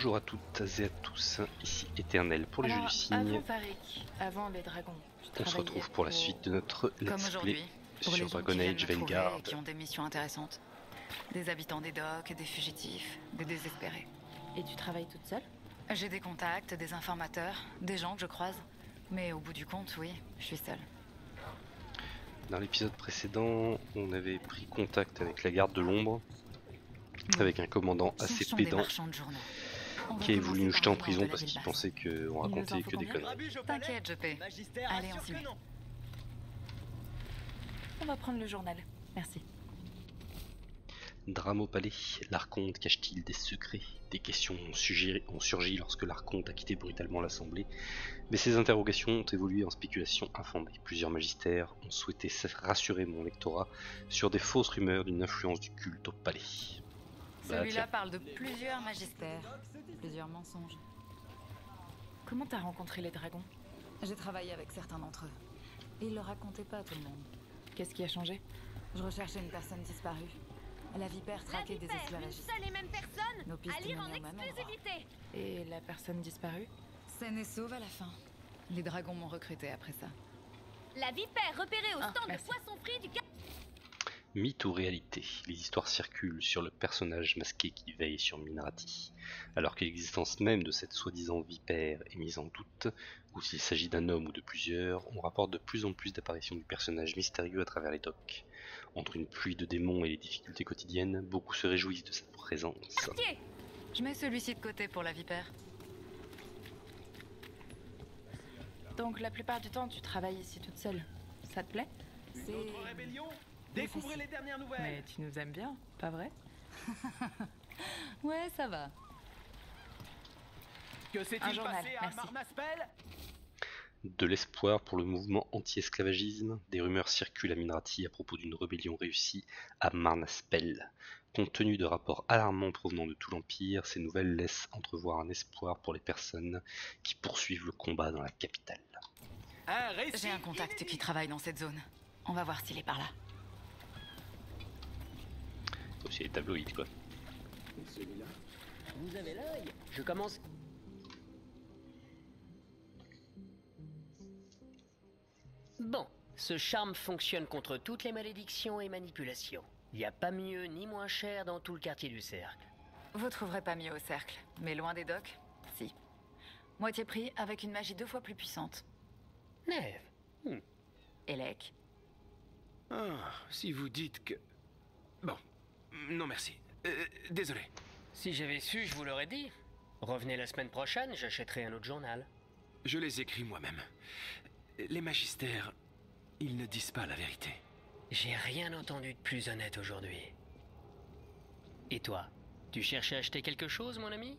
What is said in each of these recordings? Bonjour à toutes et à tous, ici Éternel pour les jeux du cygne. On se retrouve pour la suite de notre let's play sur Dragon Age: The Veilguard. Qui ont des missions intéressantes, des habitants des docks, des fugitifs, des désespérés. Et tu travailles toute seule? J'ai des contacts, des informateurs, des gens que je croise, mais au bout du compte, oui, je suis seule. Dans l'épisode précédent, on avait pris contact avec la Garde de l'Ombre, avec un commandant assez pédant qui avait voulu nous jeter en prison parce qu'il pensait qu'on racontait que des conneries. T'inquiète, je paie. Allez, on s'y met. On va prendre le journal. Merci. Drame au palais. L'Archonte cache-t-il des secrets? Des questions ont surgi lorsque l'Archonte a quitté brutalement l'Assemblée, mais ces interrogations ont évolué en spéculations infondées. Plusieurs magistères ont souhaité rassurer mon lectorat sur des fausses rumeurs d'une influence du culte au palais. Celui-là parle de plusieurs magistères, plusieurs mensonges. Comment t'as rencontré les dragons? J'ai travaillé avec certains d'entre eux. Et ils le racontaient pas à tout le monde. Qu'est-ce qui a changé? Je recherchais une personne disparue. La Vipère traquait des esclavagistes. Une seule et même personne. Nos pistes à lire en exclusivité. Et la personne disparue? Saine et sauve à la fin. Les dragons m'ont recruté après ça. La Vipère repérée au stand de poisson frit du... Mythe ou réalité, les histoires circulent sur le personnage masqué qui veille sur Minrati. Alors que l'existence même de cette soi-disant vipère est mise en doute, ou s'il s'agit d'un homme ou de plusieurs, on rapporte de plus en plus d'apparitions du personnage mystérieux à travers les docks. Entre une pluie de démons et les difficultés quotidiennes, beaucoup se réjouissent de cette présence. Je mets celui-ci de côté pour la vipère. Donc la plupart du temps tu travailles ici toute seule, ça te plaît? C'est... Découvrez les dernières nouvelles. Mais tu nous aimes bien, pas vrai? Ouais, ça va. Que s'est-il passé à Marnaspel? De l'espoir pour le mouvement anti-esclavagisme. Des rumeurs circulent à Minrati à propos d'une rébellion réussie à Marnaspel. Compte tenu de rapports alarmants provenant de tout l'Empire, ces nouvelles laissent entrevoir un espoir pour les personnes qui poursuivent le combat dans la capitale. J'ai un contact qui travaille dans cette zone. On va voir s'il est par là. C'est les tabloïdes, quoi. Celui-là, vous avez l'œil. Je commence. Bon, ce charme fonctionne contre toutes les malédictions et manipulations. Il n'y a pas mieux ni moins cher dans tout le quartier du Cercle. Vous trouverez pas mieux au Cercle, mais loin des docks, si. Moitié prix avec une magie 2 fois plus puissante. Neve. Elec. Ah, si vous dites que... Bon. Non merci. Désolé. Si j'avais su, je vous l'aurais dit. Revenez la semaine prochaine, j'achèterai un autre journal. Je les écris moi-même. Les magistères, ils ne disent pas la vérité. J'ai rien entendu de plus honnête aujourd'hui. Et toi, tu cherches à acheter quelque chose, mon ami?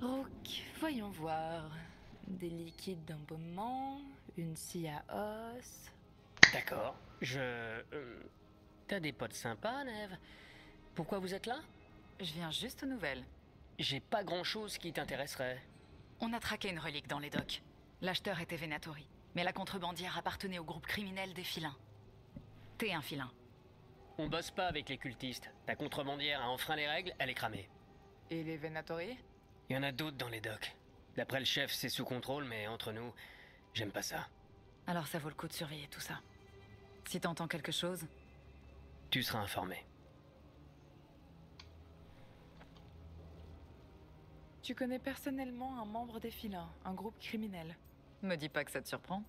Rook, voyons voir. Des liquides d'embaumement, une scie à os... D'accord, T'as des potes sympas, Neve. Pourquoi vous êtes là? Je viens juste aux nouvelles. J'ai pas grand-chose qui t'intéresserait. On a traqué une relique dans les docks. L'acheteur était Venatori, mais la contrebandière appartenait au groupe criminel des Filins. T'es un Filin. On bosse pas avec les cultistes. Ta contrebandière a enfreint les règles, elle est cramée. Et les Venatori? Il y en a d'autres dans les docks. D'après le chef, c'est sous contrôle, mais entre nous, j'aime pas ça. Alors ça vaut le coup de surveiller tout ça. Si t'entends quelque chose, tu seras informé. Tu connais personnellement un membre des Filins, un groupe criminel. Me dis pas que ça te surprend.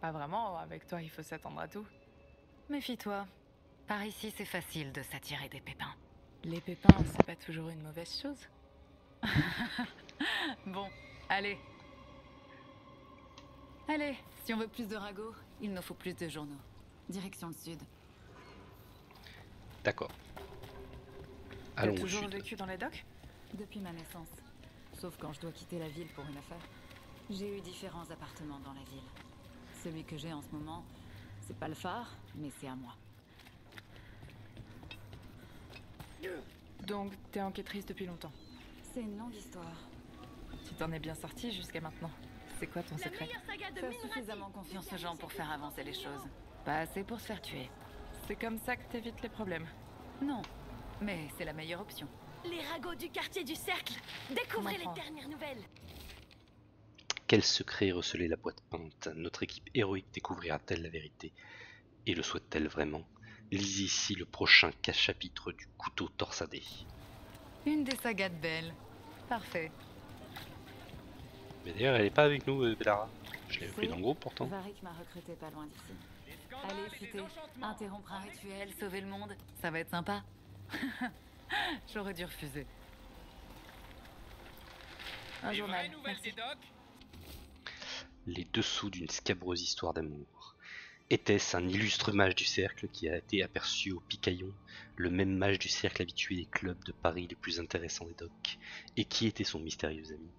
Pas vraiment, avec toi il faut s'attendre à tout. Méfie-toi. Par ici c'est facile de s'attirer des pépins. Les pépins, c'est pas toujours une mauvaise chose. Bon, allez. Allez, si on veut plus de ragots, il nous faut plus de journaux. Direction le sud. D'accord. Allons au sud. T'as toujours vécu dans les docks? Depuis ma naissance. Sauf quand je dois quitter la ville pour une affaire. J'ai eu différents appartements dans la ville. Celui que j'ai en ce moment, c'est pas le phare, mais c'est à moi. Donc, t'es enquêtrice depuis longtemps? C'est une longue histoire. Tu t'en es bien sortie jusqu'à maintenant. C'est quoi ton secret? Faire suffisamment confiance aux gens pour faire avancer les choses. Pas assez pour se faire tuer. C'est comme ça que t'évites les problèmes. Non, mais c'est la meilleure option. Les ragots du quartier du Cercle, découvrez les dernières nouvelles. Quel secret recelait la boîte peinte? Notre équipe héroïque découvrira-t-elle la vérité? Et le souhaite-t-elle vraiment? Lisez ici le prochain chapitre du couteau torsadé. Une des sagas de Belle. Parfait. Mais d'ailleurs, elle n'est pas avec nous, Bellara. Je l'avais pris dans le groupe pourtant. Varric m'a recruté pas loin d'ici. Allez, citer, interrompre un rituel, sauver le monde, ça va être sympa. J'aurais dû refuser. Un journal, merci. Les dessous d'une scabreuse histoire d'amour. Était-ce un illustre mage du cercle qui a été aperçu au Picaillon, le même mage du cercle habitué des clubs de Paris les plus intéressants des docks? Et qui était son mystérieux ami?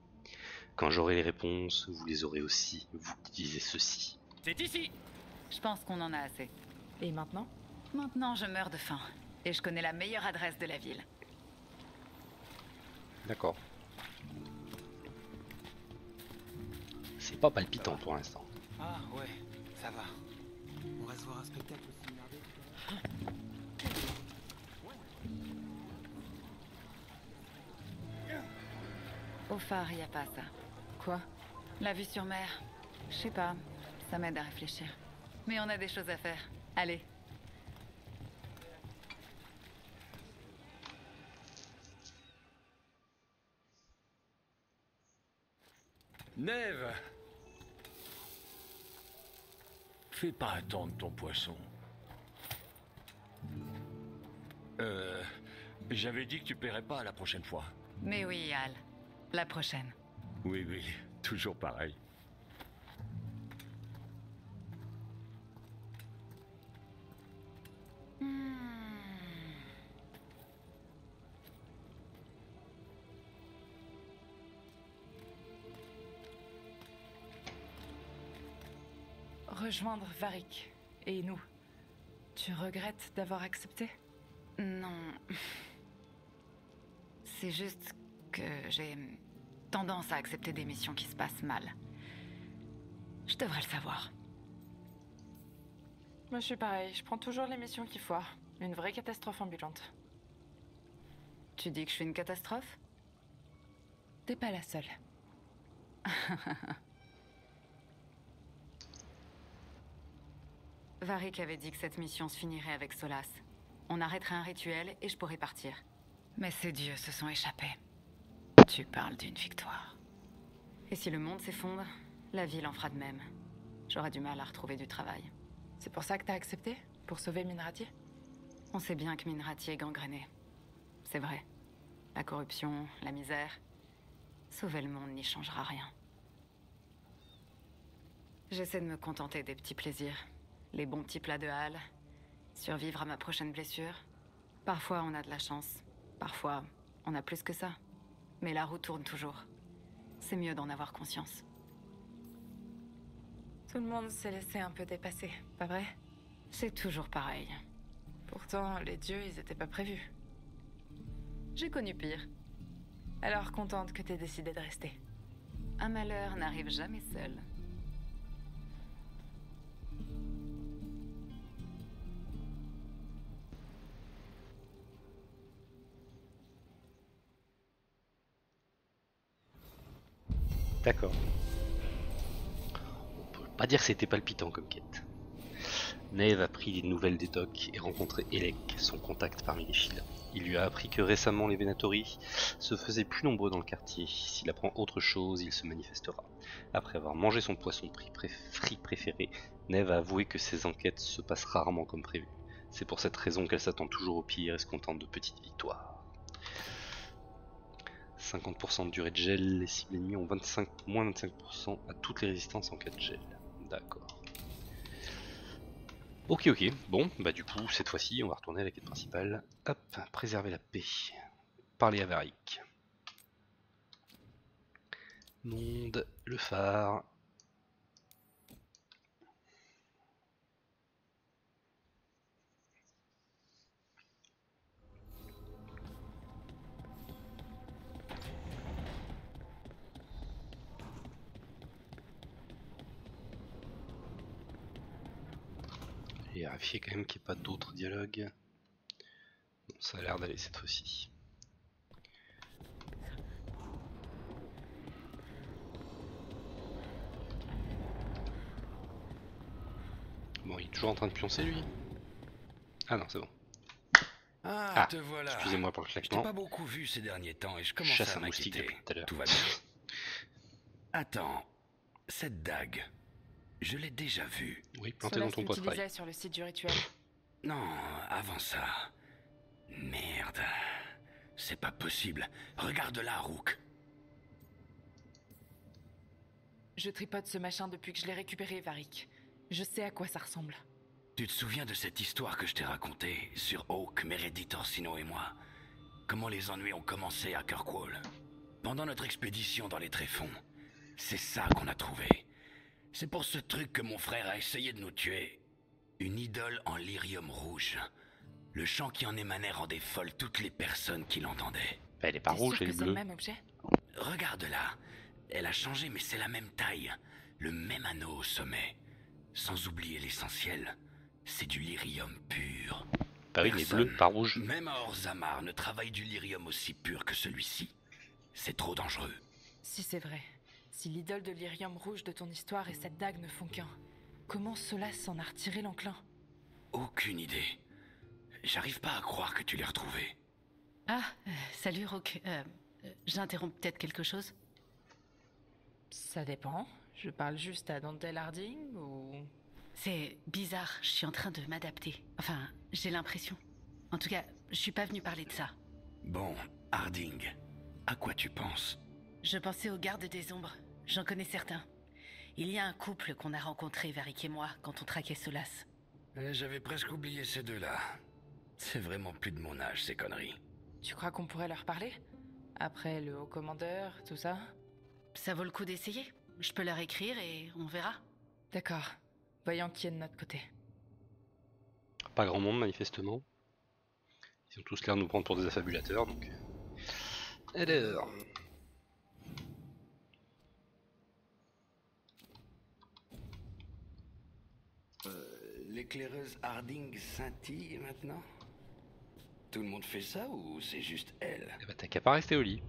Quand j'aurai les réponses, vous les aurez aussi, vous qui disiez ceci. C'est ici! Je pense qu'on en a assez. Et maintenant? Maintenant, je meurs de faim. Et je connais la meilleure adresse de la ville. D'accord. C'est pas palpitant pour l'instant. Ah ouais, ça va. On va se voir un spectacle aussi merdé. Au phare, y a pas ça. Quoi? La vue sur mer. Je sais pas, ça m'aide à réfléchir. Mais on a des choses à faire. Allez. Neve! Fais pas attendre ton poisson. J'avais dit que tu paierais pas la prochaine fois. Mais oui, Hal. La prochaine. Oui, oui. Toujours pareil. Rejoindre Varric et nous. Tu regrettes d'avoir accepté? Non. C'est juste que j'ai tendance à accepter des missions qui se passent mal. Je devrais le savoir. Moi je suis pareil, je prends toujours les missions qui foirent. Une vraie catastrophe ambulante. Tu dis que je suis une catastrophe? T'es pas la seule. Varric avait dit que cette mission se finirait avec Solas. On arrêterait un rituel et je pourrais partir. Mais ces dieux se sont échappés. Tu parles d'une victoire. Et si le monde s'effondre, la ville en fera de même. J'aurai du mal à retrouver du travail. C'est pour ça que t'as accepté? Pour sauver Minrati? On sait bien que Minrati est gangréné. C'est vrai. La corruption, la misère... Sauver le monde n'y changera rien. J'essaie de me contenter des petits plaisirs. Les bons petits plats de Hal, survivre à ma prochaine blessure. Parfois, on a de la chance. Parfois, on a plus que ça. Mais la roue tourne toujours. C'est mieux d'en avoir conscience. Tout le monde s'est laissé un peu dépasser, pas vrai? C'est toujours pareil. Pourtant, les dieux, ils étaient pas prévus. J'ai connu pire. Alors contente que t'aies décidé de rester. Un malheur n'arrive jamais seul. D'accord. On peut pas dire que c'était palpitant comme quête. Neve a pris des nouvelles des docks et rencontré Elec, son contact parmi les filins. Il lui a appris que récemment les Venatori se faisaient plus nombreux dans le quartier. S'il apprend autre chose, il se manifestera. Après avoir mangé son poisson frit préféré, Neve a avoué que ses enquêtes se passent rarement comme prévu. C'est pour cette raison qu'elle s'attend toujours au pire et se contente de petites victoires. 50% de durée de gel, les cibles ennemies ont moins 25% à toutes les résistances en cas de gel. D'accord. Ok, ok. Bon, bah du coup, cette fois-ci, on va retourner à la quête principale. Hop, préserver la paix. Parler à Varric. Monde, le phare. Vérifier quand même qu'il n'y ait pas d'autres dialogues. Ça a l'air d'aller cette fois-ci. Bon, il est toujours en train de pioncer lui. Ah non, c'est bon. Ah, te voilà. Excusez-moi pour le claquement. Je t'ai pas beaucoup vu ces derniers temps et je commence à m'inquiéter. Depuis tout à l'heure. Tout va bien. Attends, cette dague, je l'ai déjà vue. Oui, plantée dans ton poitrail. Sur le site du rituel. Non, avant ça. Merde, c'est pas possible. Regarde-la, Rook. Je tripote ce machin depuis que je l'ai récupéré, Varric. Je sais à quoi ça ressemble. Tu te souviens de cette histoire que je t'ai racontée sur Hawk, Meredith Orsino et moi? Comment les ennuis ont commencé à Kirkwall? Pendant notre expédition dans les tréfonds. C'est ça qu'on a trouvé. C'est pour ce truc que mon frère a essayé de nous tuer. Une idole en lyrium rouge. Le chant qui en émanait rendait folle toutes les personnes qui l'entendaient. Elle est pas rouge, elle est bleue. Regarde-la. Elle a changé, mais c'est la même taille. Le même anneau au sommet. Sans oublier l'essentiel. C'est du lyrium pur. Paris, il est bleu, pas rouge. Même à Orzammar ne travaille du lyrium aussi pur que celui-ci. C'est trop dangereux. Si c'est vrai, si l'idole de lyrium rouge de ton histoire et cette dague ne font qu'un, comment Solas s'en a retiré l'enclin? Aucune idée. J'arrive pas à croire que tu l'aies retrouvé. Ah, salut Rook. J'interromps peut-être quelque chose? Ça dépend. Je parle juste à Dantel Harding ou... C'est bizarre, je suis en train de m'adapter. Enfin, j'ai l'impression. En tout cas, je suis pas venue parler de ça. Bon, Harding, à quoi tu penses? Je pensais aux gardes des ombres, j'en connais certains. Il y a un couple qu'on a rencontré, Varric et moi, quand on traquait Solas. J'avais presque oublié ces deux-là. C'est vraiment plus de mon âge, ces conneries. Tu crois qu'on pourrait leur parler? Après le haut commandeur, tout ça? Ça vaut le coup d'essayer. Je peux leur écrire et on verra. D'accord. Voyons qui est de notre côté. Pas grand monde manifestement. Ils ont tous l'air de nous prendre pour des affabulateurs donc. Alors. L'éclaireuse Harding scintille maintenant? Tout le monde fait ça ou c'est juste elle? Eh bah t'as qu'à pas rester au lit.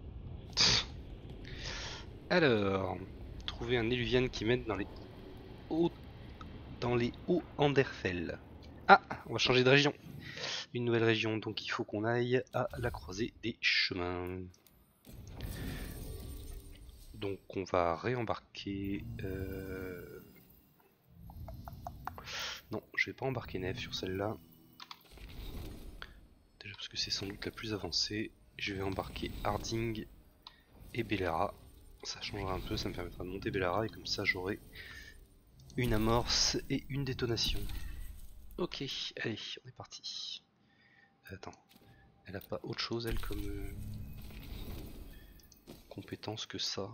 Alors. Trouver un Eluvian qui mène dans les hautes. Dans les hauts Anderfell. Ah, on va changer de région. Une nouvelle région, donc il faut qu'on aille à la croisée des chemins. Donc on va réembarquer... Non, je vais pas embarquer Neve sur celle-là. Déjà parce que c'est sans doute la plus avancée. Je vais embarquer Harding et Bellara. Ça changera un peu, ça me permettra de monter Bellara et comme ça j'aurai... une amorce et une détonation. Ok, allez, on est parti. Attends, elle a pas autre chose, elle, comme compétence que ça.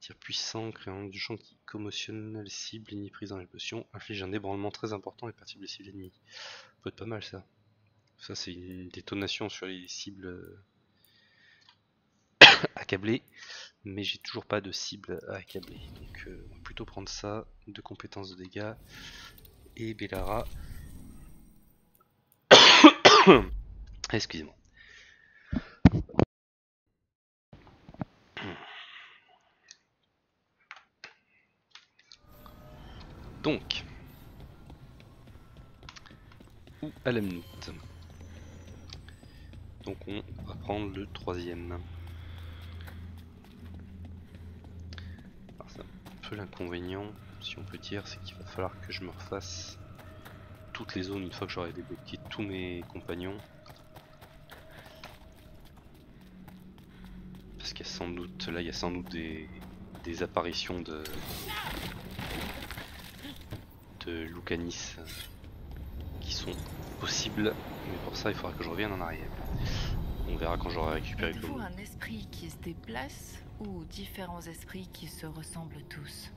Tir puissant, créant du champ qui commotionne les cibles ennemies prises dans les potions, inflige un ébranlement très important et perturbe les cibles ennemies. Ça peut être pas mal ça. Ça c'est une détonation sur les cibles accablées. Mais j'ai toujours pas de cible à accabler, donc on va plutôt prendre ça, de compétences de dégâts, et Bellara. Excusez-moi. Donc, ou à la minute. Donc on va prendre le troisième. L'inconvénient, si on peut dire, c'est qu'il va falloir que je me refasse toutes les zones une fois que j'aurai débloqué tous mes compagnons, parce qu'il y a sans doute là, il y a sans doute des apparitions de Lucanis qui sont possibles, mais pour ça il faudra que je revienne en arrière. On verra quand j'aurai récupéré le monde. Un esprit qui se déplace ou différents esprits qui se ressemblent tous?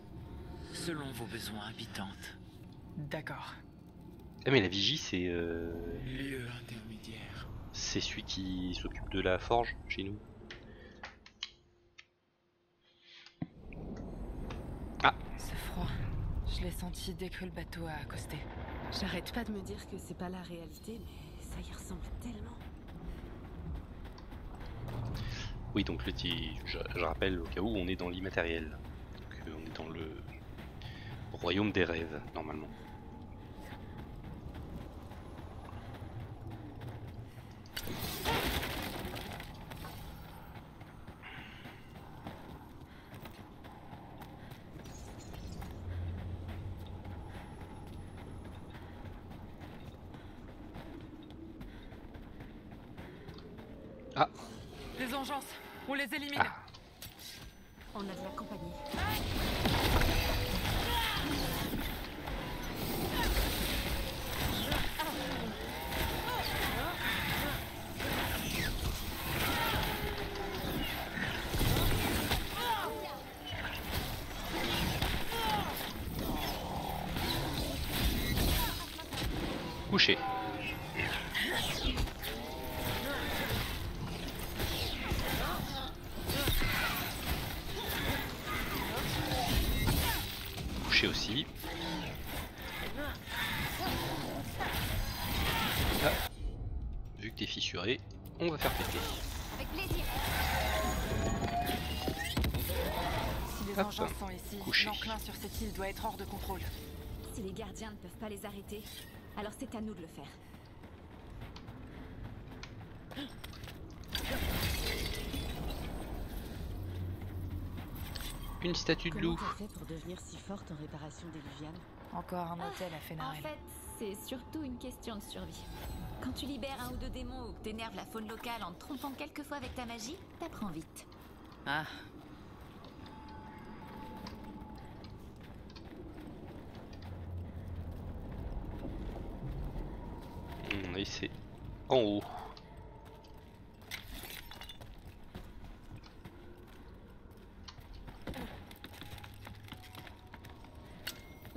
Selon vos besoins, habitantes. D'accord. Ah mais la vigie c'est... lieu intermédiaire. C'est celui qui s'occupe de la forge chez nous. Ah. Ce froid, je l'ai senti dès que le bateau a accosté. J'arrête pas de me dire que c'est pas la réalité, mais ça y ressemble tellement. Oui, donc le je rappelle au cas où on est dans l'immatériel. Donc on est dans le royaume des rêves, normalement. Aussi. Ah. Vu que t'es fissuré, on va faire péter. Avec plaisir. Si les engins sont ici, l'enclin sur cette île doit être hors de contrôle. Si les gardiens ne peuvent pas les arrêter, alors c'est à nous de le faire. Une statue de loup. Comment t'as fait pour devenir si forte en réparation d'Eluvian ? Encore un hôtel à Fénarel. En fait, c'est surtout une question de survie. Quand tu libères un ou deux démons ou que t'énerves la faune locale en te trompant quelquefois avec ta magie, t'apprends vite. Ah. Oui, c'est en haut.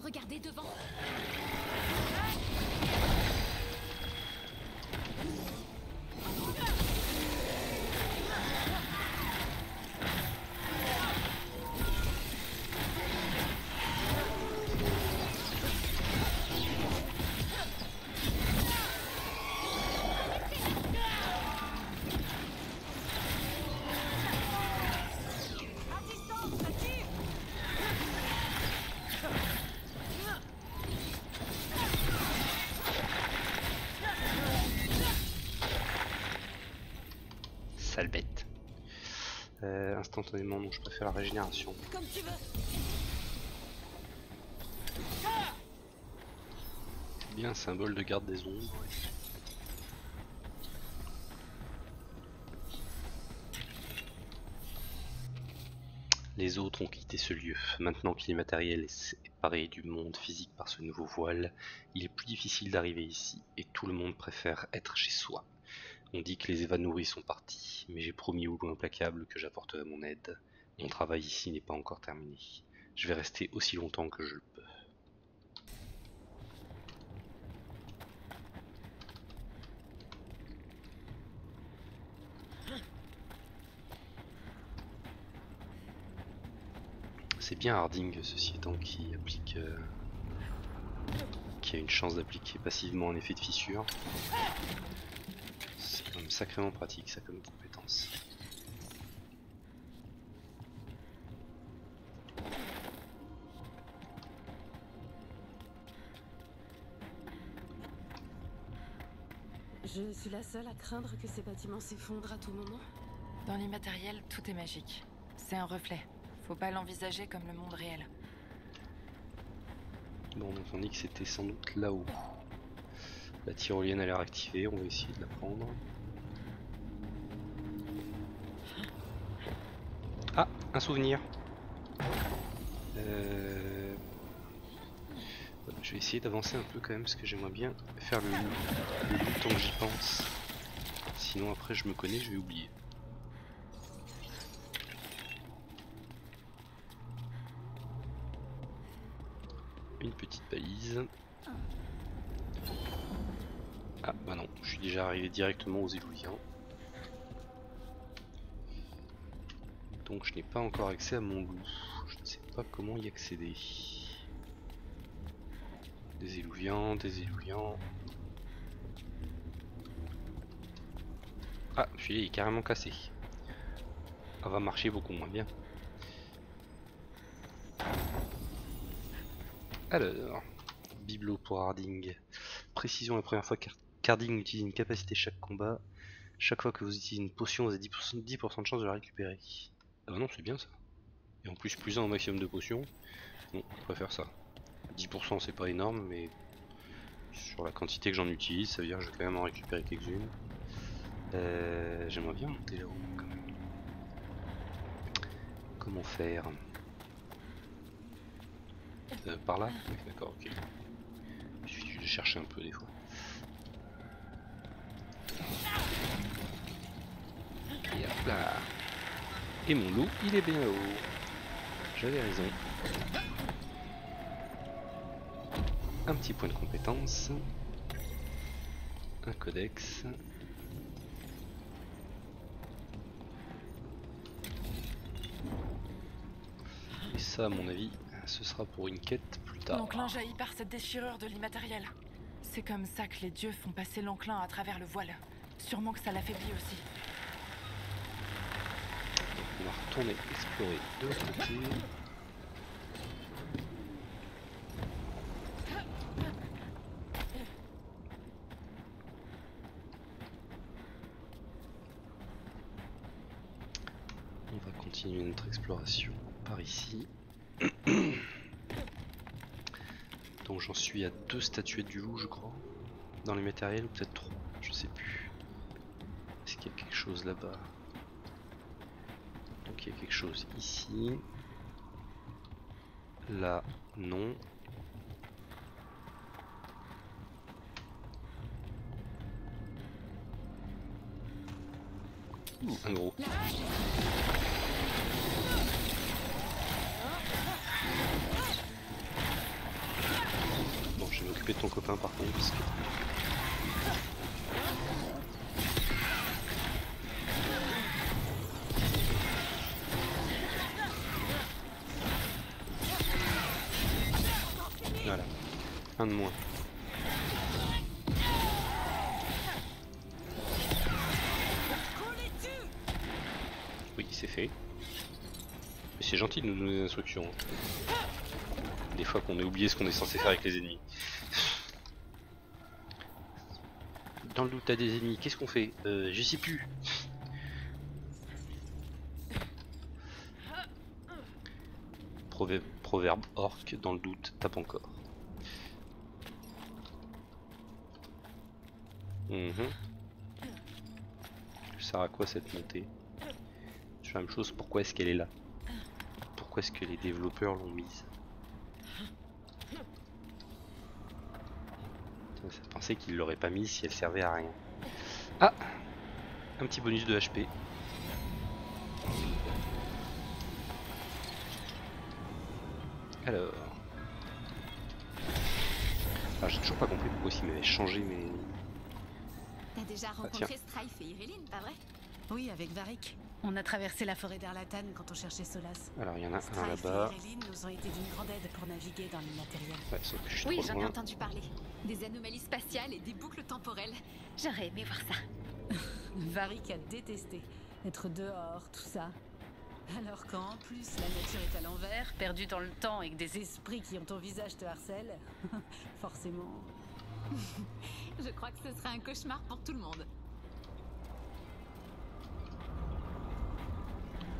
Regardez devant. Instantanément, donc je préfère la régénération. Comme tu veux. Bien un symbole de garde des ombres. Les autres ont quitté ce lieu. Maintenant qu'il est matériel et séparé du monde physique par ce nouveau voile, il est plus difficile d'arriver ici et tout le monde préfère être chez soi. On dit que les évanouis sont partis, mais j'ai promis au loup implacable que j'apporterai mon aide. Mon travail ici n'est pas encore terminé. Je vais rester aussi longtemps que je le peux. C'est bien Harding, ceci étant, qui applique, qui a une chance d'appliquer passivement un effet de fissure. Sacrément pratique ça comme compétence. Je suis la seule à craindre que ces bâtiments s'effondrent à tout moment. Dans l'immatériel, tout est magique. C'est un reflet. Faut pas l'envisager comme le monde réel. Bon, donc on dit que c'était sans doute là-haut. La tyrolienne a l'air activée, on va essayer de la prendre. Ah, un souvenir. Je vais essayer d'avancer un peu quand même parce que j'aimerais bien faire le bouton que j'y pense. Sinon après je me connais, je vais oublier. Une petite balise. Ah bah non, je suis déjà arrivé directement aux Eluvians. Donc je n'ai pas encore accès à mon loup. Je ne sais pas comment y accéder. Des Eluvians, des Eluvians. Ah, le filet est carrément cassé. Ça va marcher beaucoup moins bien. Alors, bibelot pour Harding. Précision, la première fois qu'Harding utilise une capacité chaque combat. Chaque fois que vous utilisez une potion, vous avez 10% de chance de la récupérer. Ah bah non, c'est bien ça. Et en plus, plus un au maximum de potions. Bon, on préfère ça. 10% c'est pas énorme, mais sur la quantité que j'en utilise, ça veut dire que je vais quand même en récupérer quelques-unes. J'aimerais bien monter là-haut quand même. Comment faire? Par là? Oui, d'accord, ok. Il suffit de chercher un peu des fois. Et hop là. Et mon loup, il est bien haut. J'avais raison. Un petit point de compétence. Un codex. Et ça, à mon avis, ce sera pour une quête plus tard. L'enclin jaillit par cette déchirure de l'immatériel. C'est comme ça que les dieux font passer l'enclin à travers le voile. Sûrement que ça l'affaiblit aussi. Donc on va retourner explorer de l'autre côté. On va continuer notre exploration par ici. Donc j'en suis à 2 statuettes du loup, je crois, dans les matériels, ou peut-être 3, je sais plus. Est-ce qu'il y a quelque chose là-bas? Donc il y a quelque chose ici. Là, non. Ouh, un gros. Je vais m'occuper de ton copain par contre parce que... Voilà, un de moins. Oui, c'est fait. Mais c'est gentil de nous donner des instructions. Des fois qu'on ait oublié ce qu'on est censé faire avec les ennemis. Dans le doute à des ennemis, qu'est-ce qu'on fait? Je sais plus. Proverbe orc, dans le doute, tape encore. Ça sert à quoi cette montée? C'est la même chose, pourquoi est-ce qu'elle est là? Pourquoi est-ce que les développeurs l'ont mise? Je pensais qu'il l'aurait pas mis si elle servait à rien. Ah, un petit bonus de HP. Alors, j'ai toujours pas compris pourquoi s'il m'avait changé mes... T'as déjà rencontré Strife et Ireline, pas vrai? Oui, avec Varric. On a traversé la forêt d'Arlatan quand on cherchait Solas. Alors il y en a un là-bas. Nous ont été d'une grande aide pour naviguer dans l'immatériel. Ouais, sauf que je suis trop loin. J'en ai entendu parler. Des anomalies spatiales et des boucles temporelles. J'aurais aimé voir ça. Varric a détesté être dehors, tout ça. Alors qu'en plus la nature est à l'envers, perdue dans le temps et que des esprits qui ont ton visage te harcèlent, forcément. Je crois que ce serait un cauchemar pour tout le monde.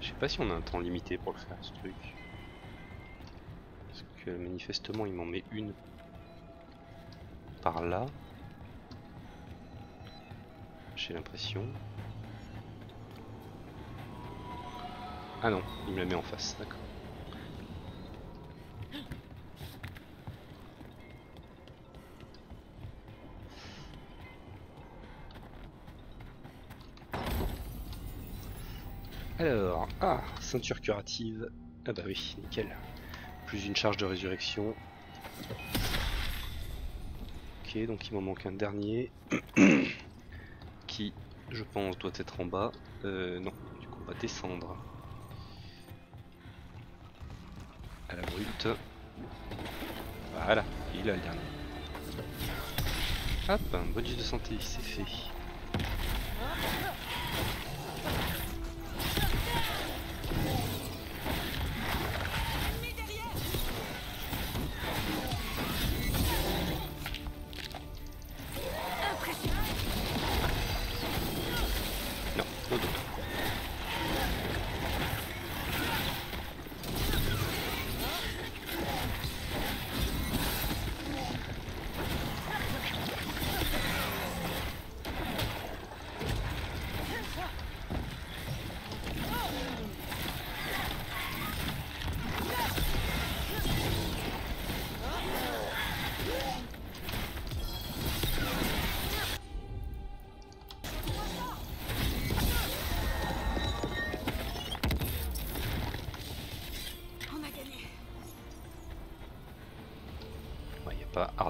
Je sais pas si on a un temps limité pour le faire ce truc. Parce que manifestement il m'en met une par là. J'ai l'impression. Ah non, il me la met en face, d'accord. Alors, ah, ceinture curative. Ah bah oui, nickel. Plus une charge de résurrection. Ok, donc il m'en manque un dernier. Qui, je pense, doit être en bas. Non, du coup on va descendre. À la brute. Voilà, il a le dernier. Hop, un bonus de santé, c'est fait.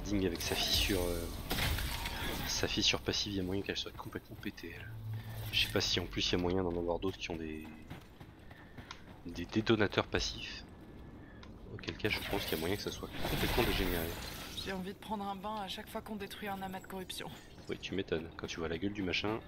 Harding avec sa fissure passive, il y a moyen qu'elle soit complètement pétée. Je sais pas si en plus il y a moyen d'en avoir d'autres qui ont des détonateurs passifs. Auquel cas je pense qu'il y a moyen que ça soit complètement dégénéré. J'ai envie de prendre un bain à chaque fois qu'on détruit un amas de corruption. Oui, tu m'étonnes, quand tu vois la gueule du machin.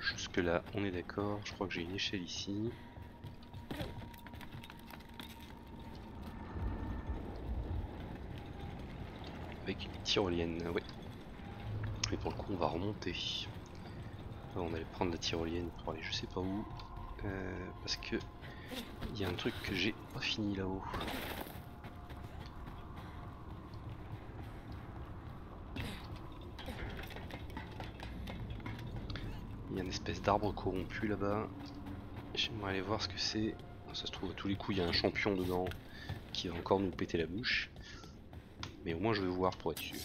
Jusque là on est d'accord, je crois que j'ai une échelle ici. Avec une tyrolienne, oui. Et pour le coup on va remonter. Là, on allait prendre la tyrolienne pour aller je sais pas où. Parce que il y a un truc que j'ai pas fini là-haut. Il y a une espèce d'arbre corrompu là-bas. J'aimerais aller voir ce que c'est. Ça se trouve à tous les coups il y a un champion dedans qui va encore nous péter la bouche. Mais au moins je vais voir pour être sûr.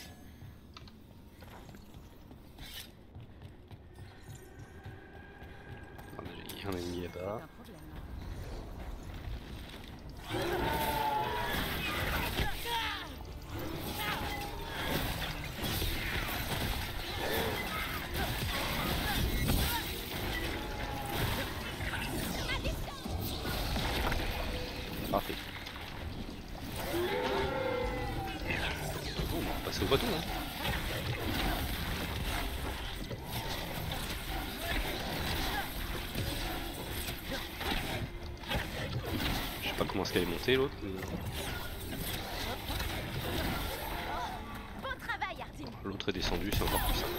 Il y a un ennemi là-bas. Parfait. C'est pas tout, hein. Je sais pas comment est-ce qu'elle est montée l'autre. L'autre est descendu, c'est encore plus simple.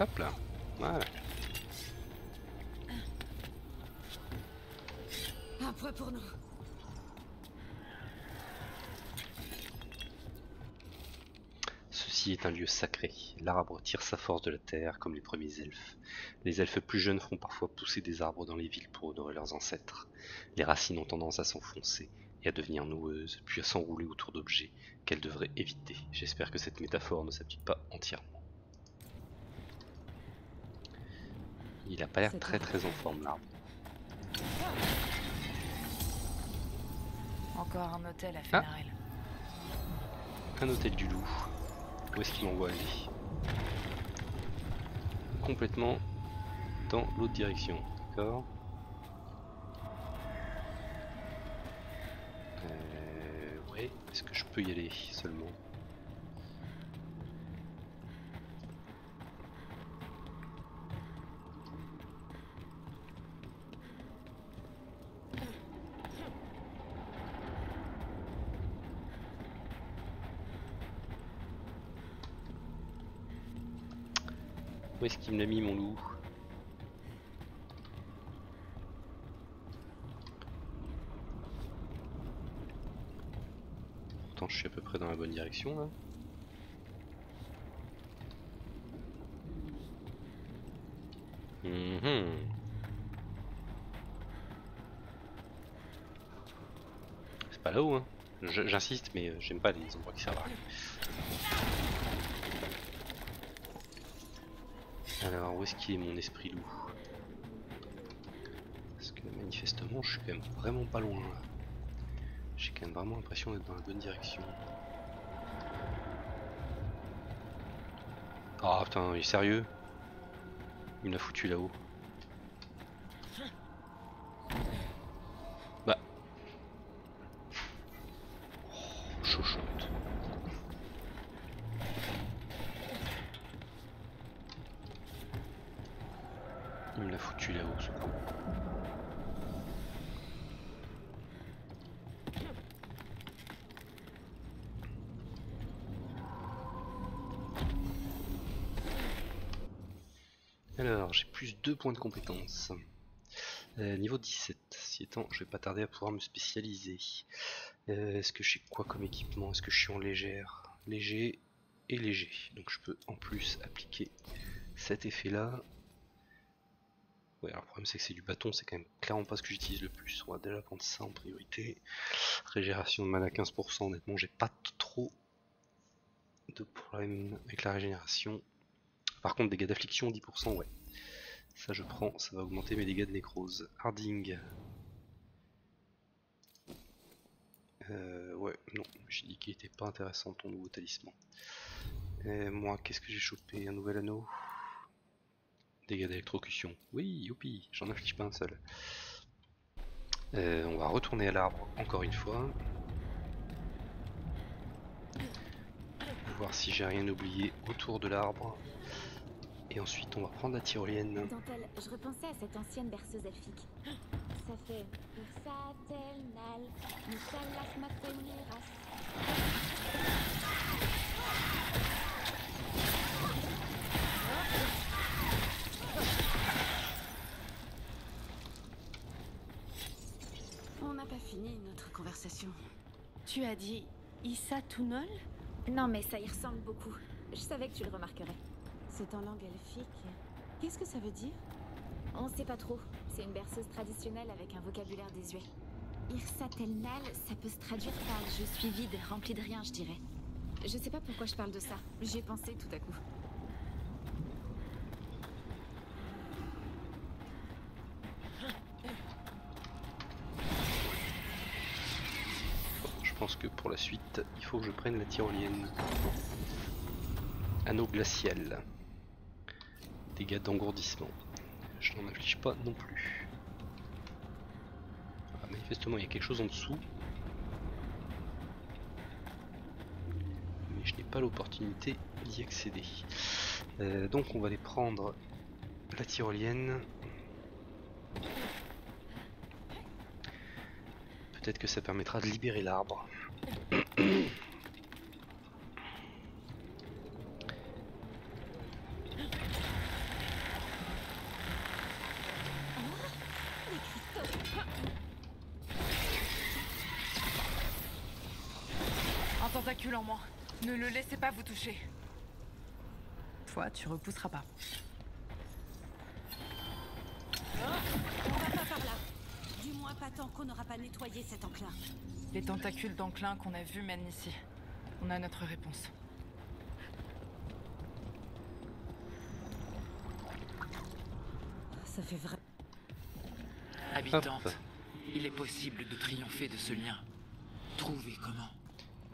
Hop là, voilà. Pour nous. Ceci est un lieu sacré. L'arbre tire sa force de la terre comme les premiers elfes. Les elfes plus jeunes font parfois pousser des arbres dans les villes pour honorer leurs ancêtres. Les racines ont tendance à s'enfoncer et à devenir noueuses, puis à s'enrouler autour d'objets qu'elles devraient éviter. J'espère que cette métaphore ne s'applique pas entièrement. Il a pas l'air très en forme l'arbre. Encore un hôtel à Fenarel. Un hôtel du loup. Où est-ce qu'il m'envoie lui? Complètement dans l'autre direction. D'accord. Ouais. Est-ce que je peux y aller seulement? Où est-ce qu'il me l'a mis mon loup? Pourtant je suis à peu près dans la bonne direction là. C'est pas là-haut hein. J'insiste mais j'aime pas les endroits qui servent à rien. Alors où est-ce qu'il est mon esprit loup? Parce que manifestement je suis quand même vraiment pas loin là. J'ai quand même vraiment l'impression d'être dans la bonne direction. Ah oh, putain il est sérieux? Il me l'a foutu là-haut. Bah oh, chaud. Il me l'a foutu là-haut ce coup. Alors j'ai plus 2 points de compétence. Niveau 17, si étant je vais pas tarder à pouvoir me spécialiser. Est-ce que je suis quoi comme équipement? Est-ce que je suis en légère? Léger et léger. Donc je peux en plus appliquer cet effet là. Ouais, alors le problème c'est que c'est du bâton, c'est quand même clairement pas ce que j'utilise le plus. On va déjà prendre ça en priorité. Régénération de mana 15%, honnêtement j'ai pas trop de problème avec la régénération. Par contre dégâts d'affliction 10%, ouais. Ça je prends, ça va augmenter mes dégâts de nécrose. Harding. Ouais, non, j'ai dit qu'il était pas intéressant ton nouveau talisman. Et moi, qu'est-ce que j'ai chopé? Un nouvel anneau. Dégâts d'électrocution. Oui, youpi, j'en afflige pas un seul. On va retourner à l'arbre encore une fois. Voir si j'ai rien oublié autour de l'arbre. Et ensuite, on va prendre la tyrolienne. Dantel, je repensais à cette ancienne berceuse elfique. Ça fait on n'a pas fini notre conversation. Tu as dit Issa Tounol? Non mais ça y ressemble beaucoup. Je savais que tu le remarquerais. C'est en langue elfique. Qu'est-ce que ça veut dire? On sait pas trop. C'est une berceuse traditionnelle avec un vocabulaire désuet. Irsa Telnal, ça peut se traduire par « je suis vide, rempli de rien », je dirais. Je sais pas pourquoi je parle de ça. J'y ai pensé tout à coup. Je pense que pour la suite, il faut que je prenne la tyrolienne. Anneau glacial. Dégâts d'engourdissement. Je n'en afflige pas non plus. Ah, manifestement il y a quelque chose en dessous. Mais je n'ai pas l'opportunité d'y accéder. Donc on va aller prendre la tyrolienne. Peut-être que ça permettra de libérer l'arbre. En moi. Ne le laissez pas vous toucher. Toi, tu repousseras pas. On va pas par là. Du moins pas tant qu'on n'aura pas nettoyé cet enclin. Les tentacules d'enclin qu'on a vus mènent ici. On a notre réponse. Ça fait vrai. Habitante, il est possible de triompher de ce lien. Trouvez comment.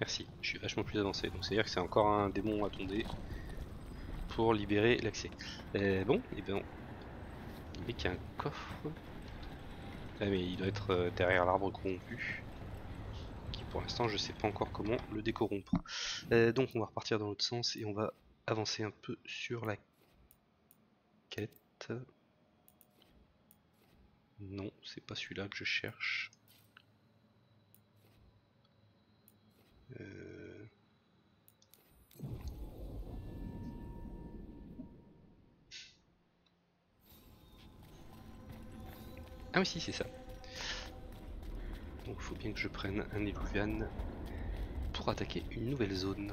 Merci, je suis vachement plus avancé, donc c'est à dire que c'est encore un démon à tomber pour libérer l'accès. Bon, et ben mais qu'il y a un coffre. Ah mais il doit être derrière l'arbre corrompu. Qui pour l'instant je sais pas encore comment le décorrompre. Donc on va repartir dans l'autre sens et on va avancer un peu sur la quête. Non, c'est pas celui-là que je cherche. Ah oui si c'est ça. Donc il faut bien que je prenne un Eluvian pour attaquer une nouvelle zone.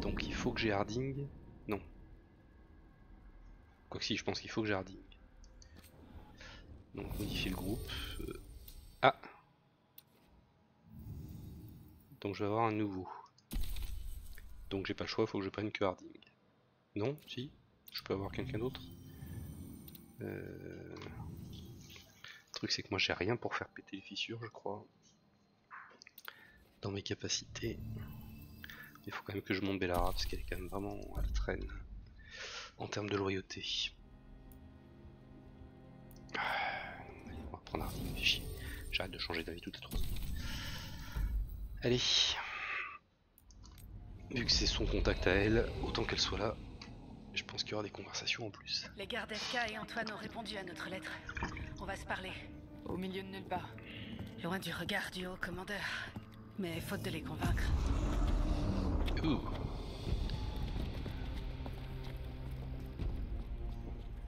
Donc il faut que j'ai Harding. Non. Quoique si je pense qu'il faut que j'ai Harding. Donc modifier le groupe. Ah. Donc je vais avoir un nouveau. Donc j'ai pas le choix, faut que je prenne que Harding. Non, si, je peux avoir quelqu'un d'autre. Le truc c'est que moi j'ai rien pour faire péter les fissures, je crois. Dans mes capacités. Il faut quand même que je monte Bellara parce qu'elle est quand même vraiment à la traîne. En termes de loyauté. Allez, on va prendre Harding, fait chier. J'arrête de changer d'avis toutes les 3 secondes. Allez. Vu que c'est son contact à elle, autant qu'elle soit là, je pense qu'il y aura des conversations en plus. Les gardes FK et Antoine ont répondu à notre lettre. On va se parler. Au milieu de nulle part. Loin du regard du haut commandeur. Mais faute de les convaincre. Ouh.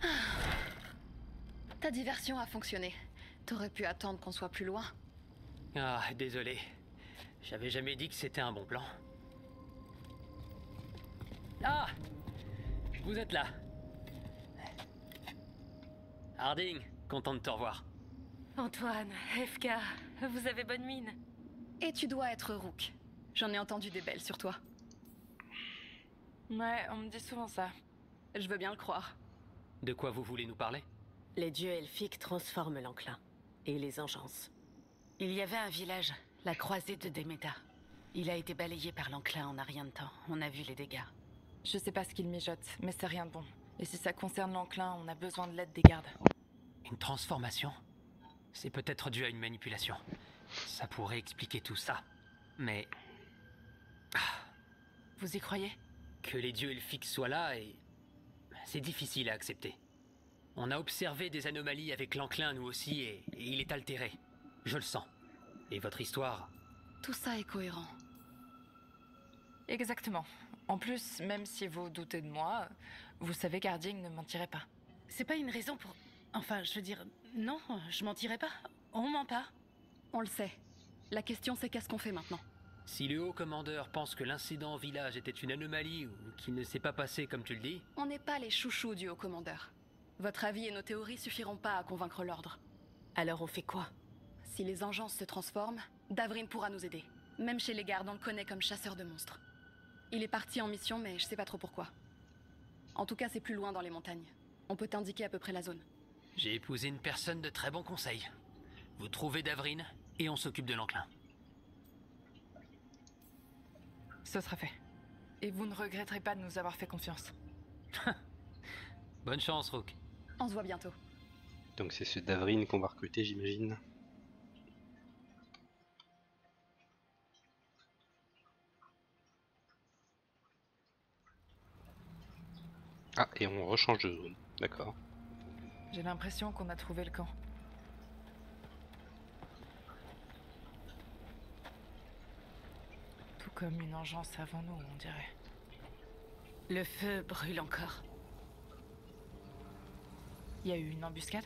Ah. Ta diversion a fonctionné. T'aurais pu attendre qu'on soit plus loin. Ah, désolé. J'avais jamais dit que c'était un bon plan. Ah! vous êtes là. Harding, content de te revoir. Antoine, FK, vous avez bonne mine. Et tu dois être Rook. J'en ai entendu des belles sur toi. Ouais, on me dit souvent ça. Je veux bien le croire. De quoi vous voulez nous parler? Les dieux elfiques transforment l'enclin. Et les enchancent. Il y avait un village, la croisée de Demeta. Il a été balayé par l'enclin en un rien de temps. On a vu les dégâts. Je sais pas ce qu'il mijote, mais c'est rien de bon. Et si ça concerne l'enclin, on a besoin de l'aide des gardes. Une transformation? C'est peut-être dû à une manipulation. Ça pourrait expliquer tout ça. Mais... Ah. Vous y croyez? Que les dieux elfiques soient là et... C'est difficile à accepter. On a observé des anomalies avec l'enclin nous aussi et il est altéré. Je le sens. Et votre histoire... Tout ça est cohérent. Exactement. En plus, même si vous doutez de moi, vous savez qu'Harding ne mentirait pas. C'est pas une raison pour... Enfin, je veux dire... Non, je mentirais pas. On ment pas. On le sait. La question c'est qu'est-ce qu'on fait maintenant? Si le haut commandeur pense que l'incident au village était une anomalie ou qu'il ne s'est pas passé comme tu le dis... On n'est pas les chouchous du haut commandeur. Votre avis et nos théories suffiront pas à convaincre l'ordre. Alors on fait quoi? Si les engences se transforment, Davrin pourra nous aider. Même chez les gardes, on le connaît comme chasseur de monstres. Il est parti en mission mais je sais pas trop pourquoi. En tout cas c'est plus loin dans les montagnes. On peut t'indiquer à peu près la zone. J'ai épousé une personne de très bon conseil. Vous trouvez Davrin et on s'occupe de l'enclin. Ce sera fait. Et vous ne regretterez pas de nous avoir fait confiance. Bonne chance, Rook. On se voit bientôt. Donc c'est ce Davrin qu'on va recruter, j'imagine. Ah, et on rechange de zone. D'accord. J'ai l'impression qu'on a trouvé le camp. Tout comme une engeance avant nous, on dirait. Le feu brûle encore. Il y a eu une embuscade?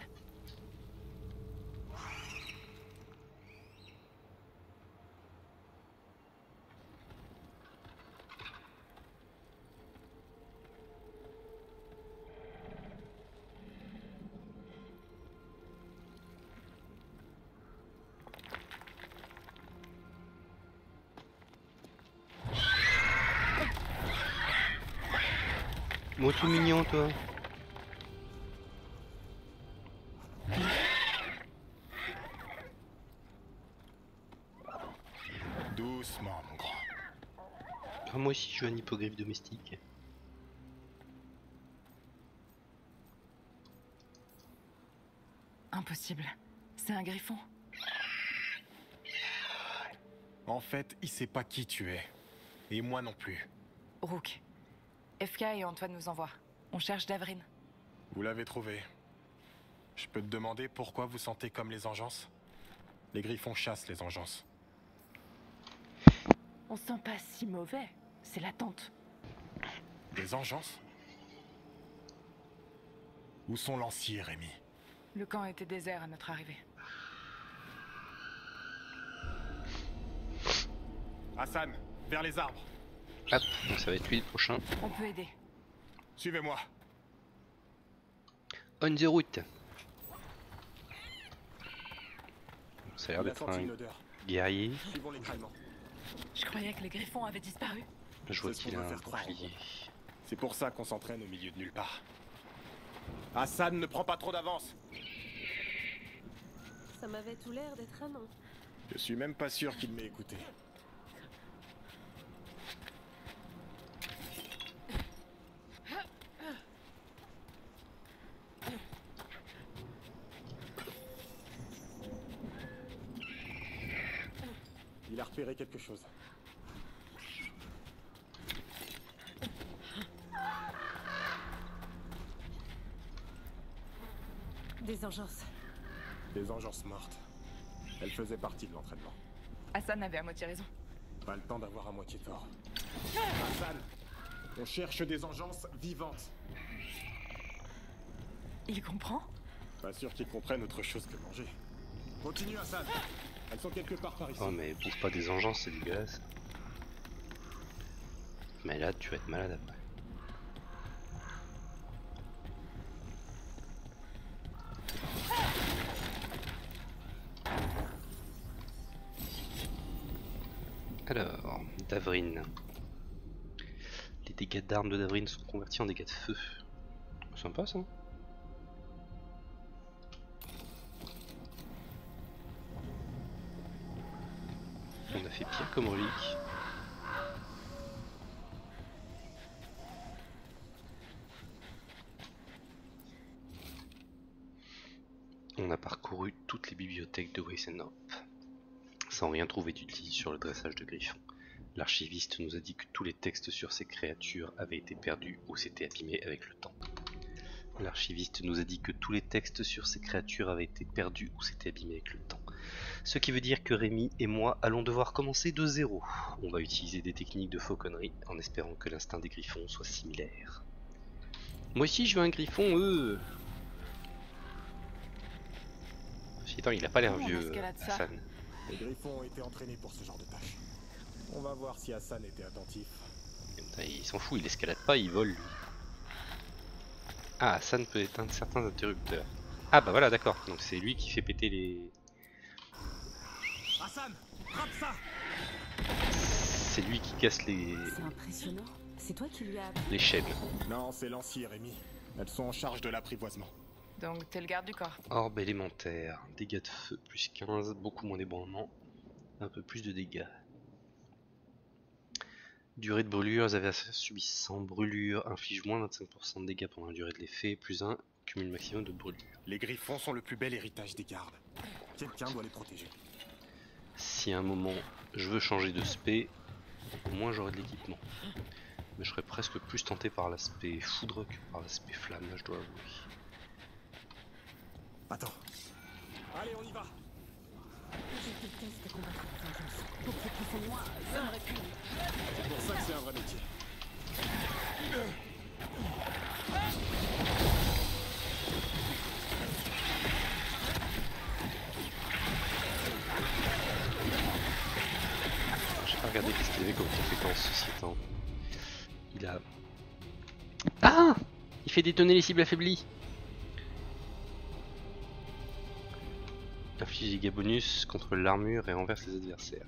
Oh, tout mignon, toi. Doucement, mon grand. Oh, moi aussi, je suis un hippogriffe domestique. Impossible. C'est un griffon. En fait, il sait pas qui tu es. Et moi non plus. Rook. FK et Antoine nous envoient. On cherche Davrin. Vous l'avez trouvé. Je peux te demander pourquoi vous sentez comme les engences? Les griffons chassent les engences. On sent pas si mauvais. C'est l'attente. Des engences? Où sont Lanciers, Rémi? Le camp était désert à notre arrivée. Assan, vers les arbres. Hop, donc ça va être lui le prochain. On peut aider. Suivez-moi. On the route. Ça a l'air d'être un guerrier. Je croyais que les griffons avaient disparu. Je vois qu'il a un bouclier. C'est pour ça qu'on s'entraîne au milieu de nulle part. Hassan ne prend pas trop d'avance. Ça m'avait tout l'air d'être un nom. Je suis même pas sûr qu'il m'ait écouté. Il a repéré quelque chose. Des engences. Des engences mortes. Elles faisaient partie de l'entraînement. Hassan avait à moitié raison. Pas le temps d'avoir à moitié tort. Hassan, on cherche des engences vivantes. Il comprend? Pas sûr qu'ils comprennent autre chose que manger. Continue, Hassan. Elles sont quelque part par ici. Oh mais bouffe pas des engences, c'est dégueulasse. Mais là tu vas être malade après. Alors, Davrin. Les dégâts d'armes de Davrin sont convertis en dégâts de feu. Sympa ça. On a fait pire comme relique. On a parcouru toutes les bibliothèques de Weissenhope, sans rien trouver d'utile sur le dressage de Griffon. L'archiviste nous a dit que tous les textes sur ces créatures avaient été perdus ou s'étaient abîmés avec le temps. L'archiviste nous a dit que tous les textes sur ces créatures avaient été perdus ou s'étaient abîmés avec le temps. Ce qui veut dire que Rémi et moi allons devoir commencer de zéro. On va utiliser des techniques de fauconnerie en espérant que l'instinct des griffons soit similaire. Moi aussi je veux un griffon, Putain, il a pas l'air vieux, Assan. Les griffons ont été entraînés pour ce genre de tâche. On va voir si Assan était attentif. Putain, il s'en fout, il escalade pas, il vole lui. Ah, Assan peut éteindre certains interrupteurs. Ah bah voilà, d'accord, donc c'est lui qui fait péter les... Assan, frappe ça. C'est lui qui casse les... C'est impressionnant, c'est toi qui lui as... Les chaînes. Non, c'est Lancy, Rémi. Elles sont en charge de l'apprivoisement. Donc t'es le garde du corps. Orbe élémentaire, dégâts de feu, plus 15, beaucoup moins d'ébranlement, un peu plus de dégâts. Durée de brûlure, vous avez subi 100 brûlures, inflige moins 25% de dégâts pendant la durée de l'effet, plus 1, cumul maximum de brûlures. Les griffons sont le plus bel héritage des gardes. Quelqu'un doit les protéger. Si à un moment je veux changer de spé, au moins j'aurai de l'équipement. Mais je serais presque plus tenté par l'aspect foudre que par l'aspect flamme, là je dois avouer. Attends. Allez, on y va. Je déteste combattre la vengeance. Pour que tu fasses moi, ça me répugne. C'est pour ça que c'est un vrai métier. J'ai pas regardé qu'est-ce qu'il avait comme compétence ceci étant. Il a... Ah! Il fait détonner les cibles affaiblies. Inflige des dégâts bonus contre l'armure et renverse les adversaires.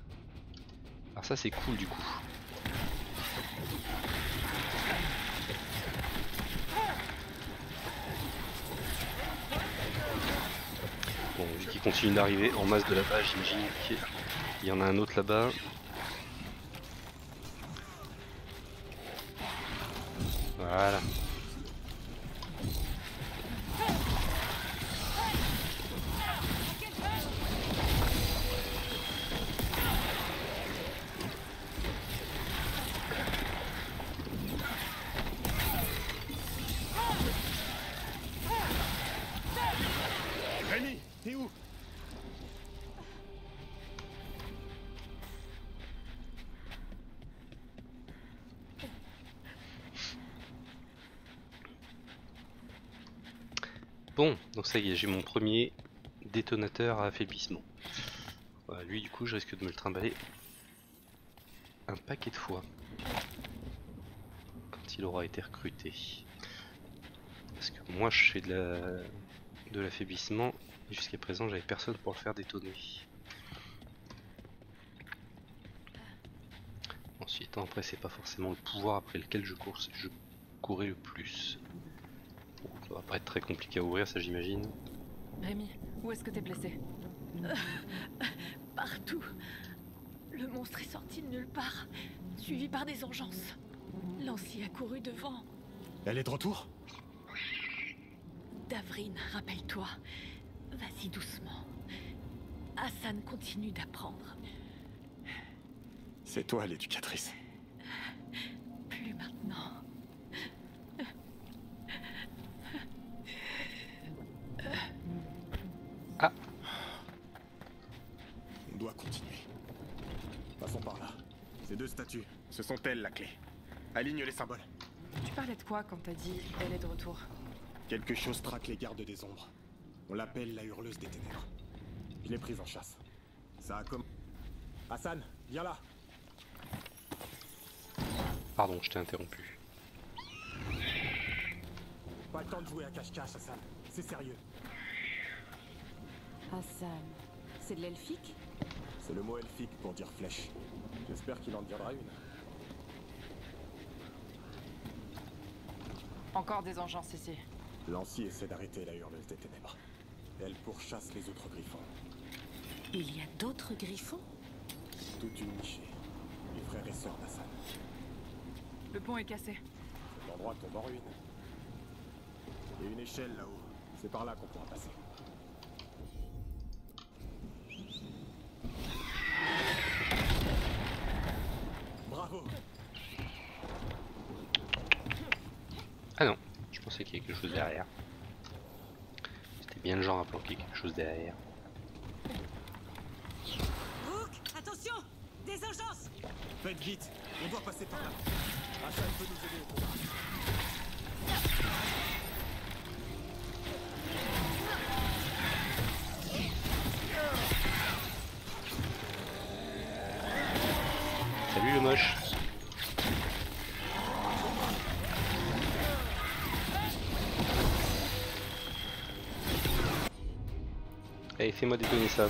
Alors ça c'est cool du coup. Bon, vu qu'il continue d'arriver en masse de là-bas, j'imagine qu'il y en a un autre là-bas. Voilà. Bon, donc ça y est, j'ai mon premier détonateur à affaiblissement. Voilà, lui du coup je risque de me le trimballer un paquet de fois quand il aura été recruté. Parce que moi je fais de l'affaiblissement et jusqu'à présent j'avais personne pour le faire détonner. Ensuite après c'est pas forcément le pouvoir après lequel je courais le plus. Ça va pas être très compliqué à ouvrir, ça j'imagine. Rémi, où est-ce que t'es blessé? Partout. Le monstre est sorti de nulle part, suivi par des engeances. Lancy a couru devant. Elle est de retour? Davrin, rappelle-toi. Vas-y doucement. Assan continue d'apprendre. C'est toi l'éducatrice. Plus maintenant. Deux statues, ce sont elles la clé. Aligne les symboles. Tu parlais de quoi quand t'as dit elle est de retour? Quelque chose traque les gardes des ombres. On l'appelle la hurleuse des ténèbres. Je l'ai prise en chasse. Ça a comme... Assan, viens là. Pardon, je t'ai interrompu. Pas le temps de jouer à cache-cache, Assan. C'est sérieux. Assan, c'est de l'elfique? C'est le mot elfique pour dire flèche. J'espère qu'il en dira une. Encore des engences ici. Lancy essaie d'arrêter la Hurleuse des ténèbres. Elle pourchasse les autres griffons. Il y a d'autres griffons? Toute une nichée. Les frères et sœurs d'Assan. Le pont est cassé. Cet endroit tombe en ruine. Il y a une échelle là-haut. C'est par là qu'on pourra passer. Bravo! Ah non, je pensais qu'il y avait quelque chose derrière. C'était bien le genre à planquer quelque chose derrière. Rook, attention! Des urgences! Faites vite, on doit passer par là. Assan peut nous aider au combat. Salut le moche. Allez, fais-moi détonner ça.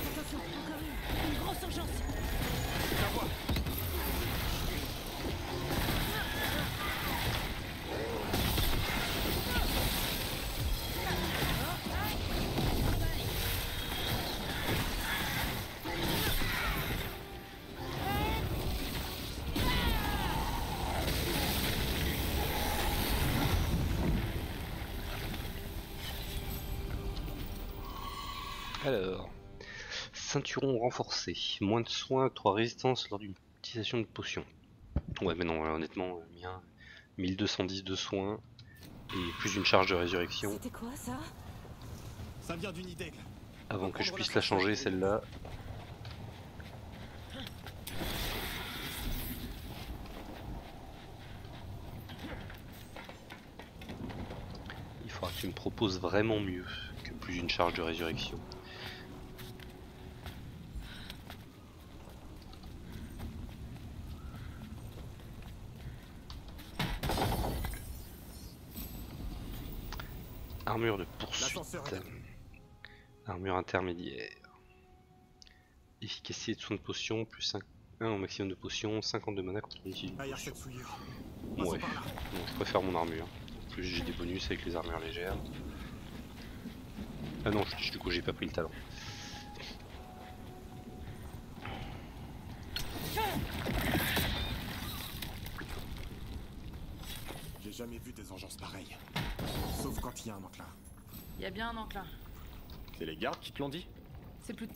Alors, ceinturon renforcé, moins de soins, 3 résistances lors d'une utilisation de potion. Ouais mais non, honnêtement, mien, 1210 de soins et plus une charge de résurrection. C'était quoi ça? Ça vient d'une idée. Avant que je puisse la changer celle-là. Il faudra que tu me proposes vraiment mieux que plus une charge de résurrection. Armure de poursuite, armure intermédiaire, efficacité de soins de potion, plus 1 au maximum de potion, 50 de mana contre une utile. Ouais, bon, je préfère mon armure, en plus j'ai des bonus avec les armures légères. Ah non, du coup j'ai pas pris le talent. J'ai jamais vu des engences pareilles. Sauf quand il y a un enclin. Il y a bien un enclin. C'est les gardes qui te l'ont dit? C'est plus...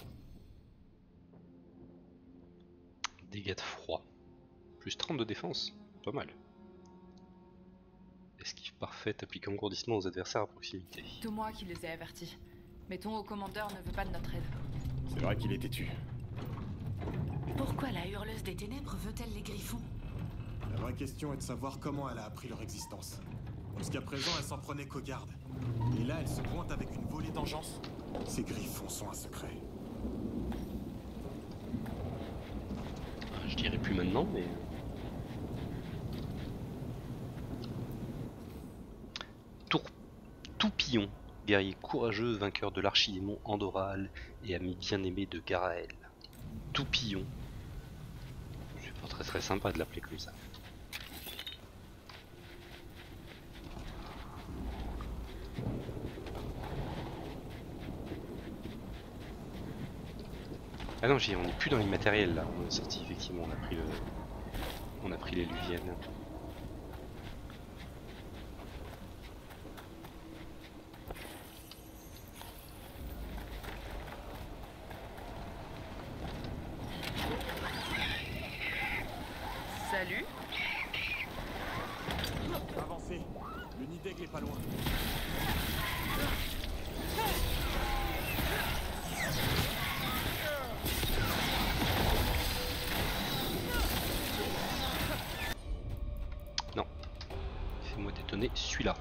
Dégâts de froid. Plus 30 de défense. Pas mal. Esquive parfaite applique engourdissement aux adversaires à proximité. C'est moi qui les ai avertis. Mais ton haut commandeur ne veut pas de notre aide. C'est vrai qu'il est têtu. Pourquoi la Hurleuse des ténèbres veut-elle les griffons? La vraie question est de savoir comment elle a appris leur existence. Jusqu'à présent, elle s'en prenait qu'aux gardes. Et là, elle se pointe avec une volée d'engeance. Ces griffons sont un secret. Je dirais plus maintenant, mais... Toupillon, guerrier courageux, vainqueur de l'archidémon Andoral et ami bien-aimé de Garaël. Toupillon. C'est pas très sympa de l'appeler comme ça. Ah non, on n'est plus dans l'immatériel là, on est sorti effectivement, on a pris l'Eluvian. Salut. Avancez, le nid d'aigle est pas loin. Celui-là.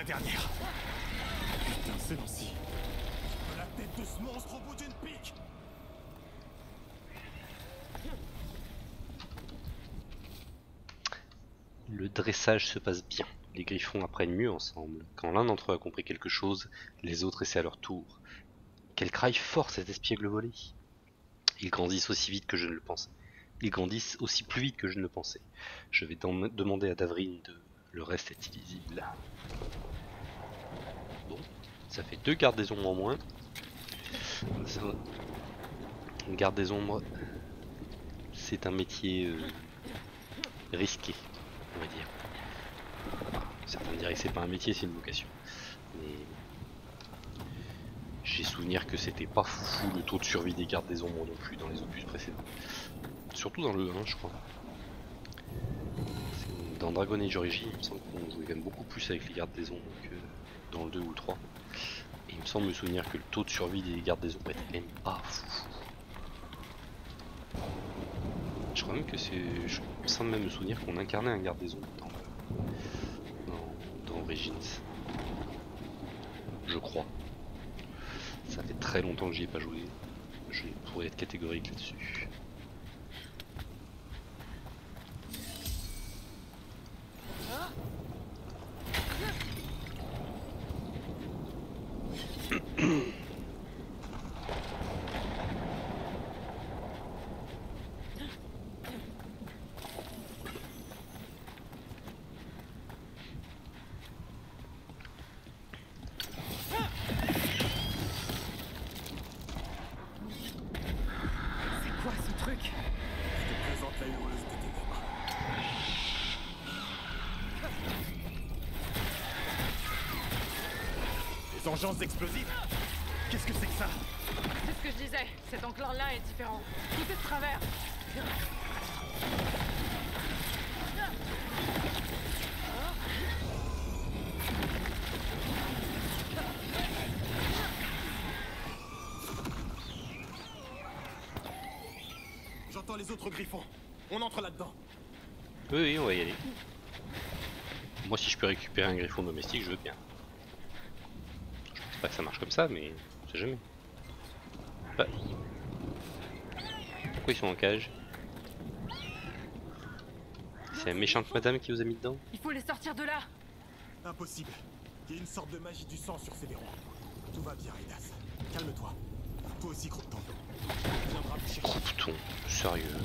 la dernière. Putain, c'est l'ancien. La tête de ce monstre au bout d'une pique. Le dressage se passe bien. Les griffons apprennent mieux ensemble. Quand l'un d'entre eux a compris quelque chose, les autres essaient à leur tour. Quel craille fort cet espiègle volé! Ils grandissent aussi vite que je ne le pensais. Ils grandissent aussi plus vite que je ne le pensais. Je vais demander à Davrin de... Le reste est illisible. Bon, ça fait deux gardes des ombres en moins. Ça... Garde des ombres, c'est un métier risqué, on va dire. Certains diraient que c'est pas un métier, c'est une vocation. Mais j'ai souvenir que c'était pas foufou le taux de survie des gardes des ombres non plus dans les opus précédents. Surtout dans le 1, je crois. Dans Dragon Age Origins, il me semble qu'on jouait quand même beaucoup plus avec les gardes des ombres que dans le 2 ou le 3. Et il me semble me souvenir que le taux de survie des gardes des ombres était même pas foufou. Je crois même que c'est... Je sens même me souvenir qu'on incarnait un garde des ombres dans Origins. Je crois. Ça fait très longtemps que j'y ai pas joué. Je pourrais être catégorique là-dessus. Vengeance explosive. Qu'est-ce que c'est que ça? C'est ce que je disais, cet enclin-là est différent. Tout est de travers. J'entends les autres griffons. On entre là-dedans. Oui, on va y aller. Moi, si je peux récupérer un griffon domestique, je veux bien. Pas que ça marche comme ça, mais on sait jamais. Bah. Pourquoi ils sont en cage? C'est la méchante madame qui vous a mis dedans? Il faut les sortir de là! Impossible. Il y a une sorte de magie du sang sur ces verrous. Tout va bien, Edas. Calme-toi. Toi aussi, Croupton. Croupton, sérieux.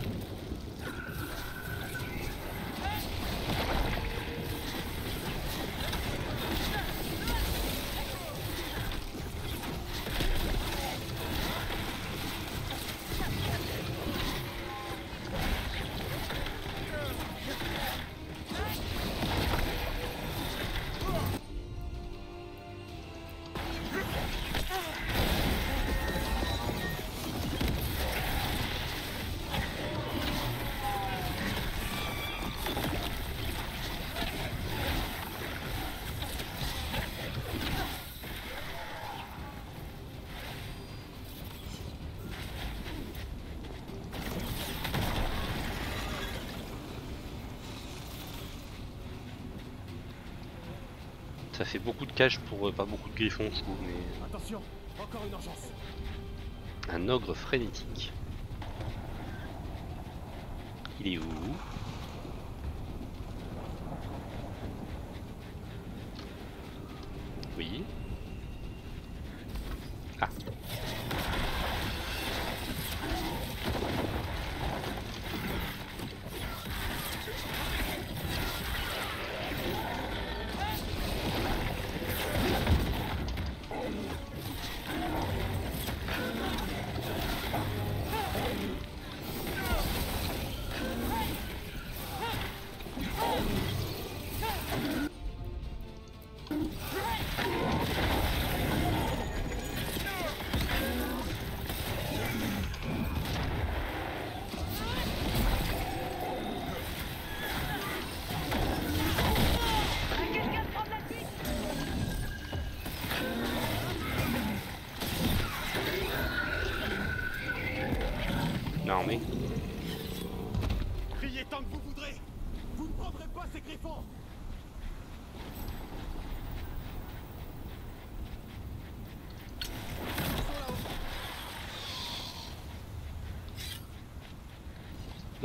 Ça fait beaucoup de cages pour pas beaucoup de griffons, je trouve, mais... Attention, encore une urgence. Un ogre frénétique. Il est où? Oui. Ah.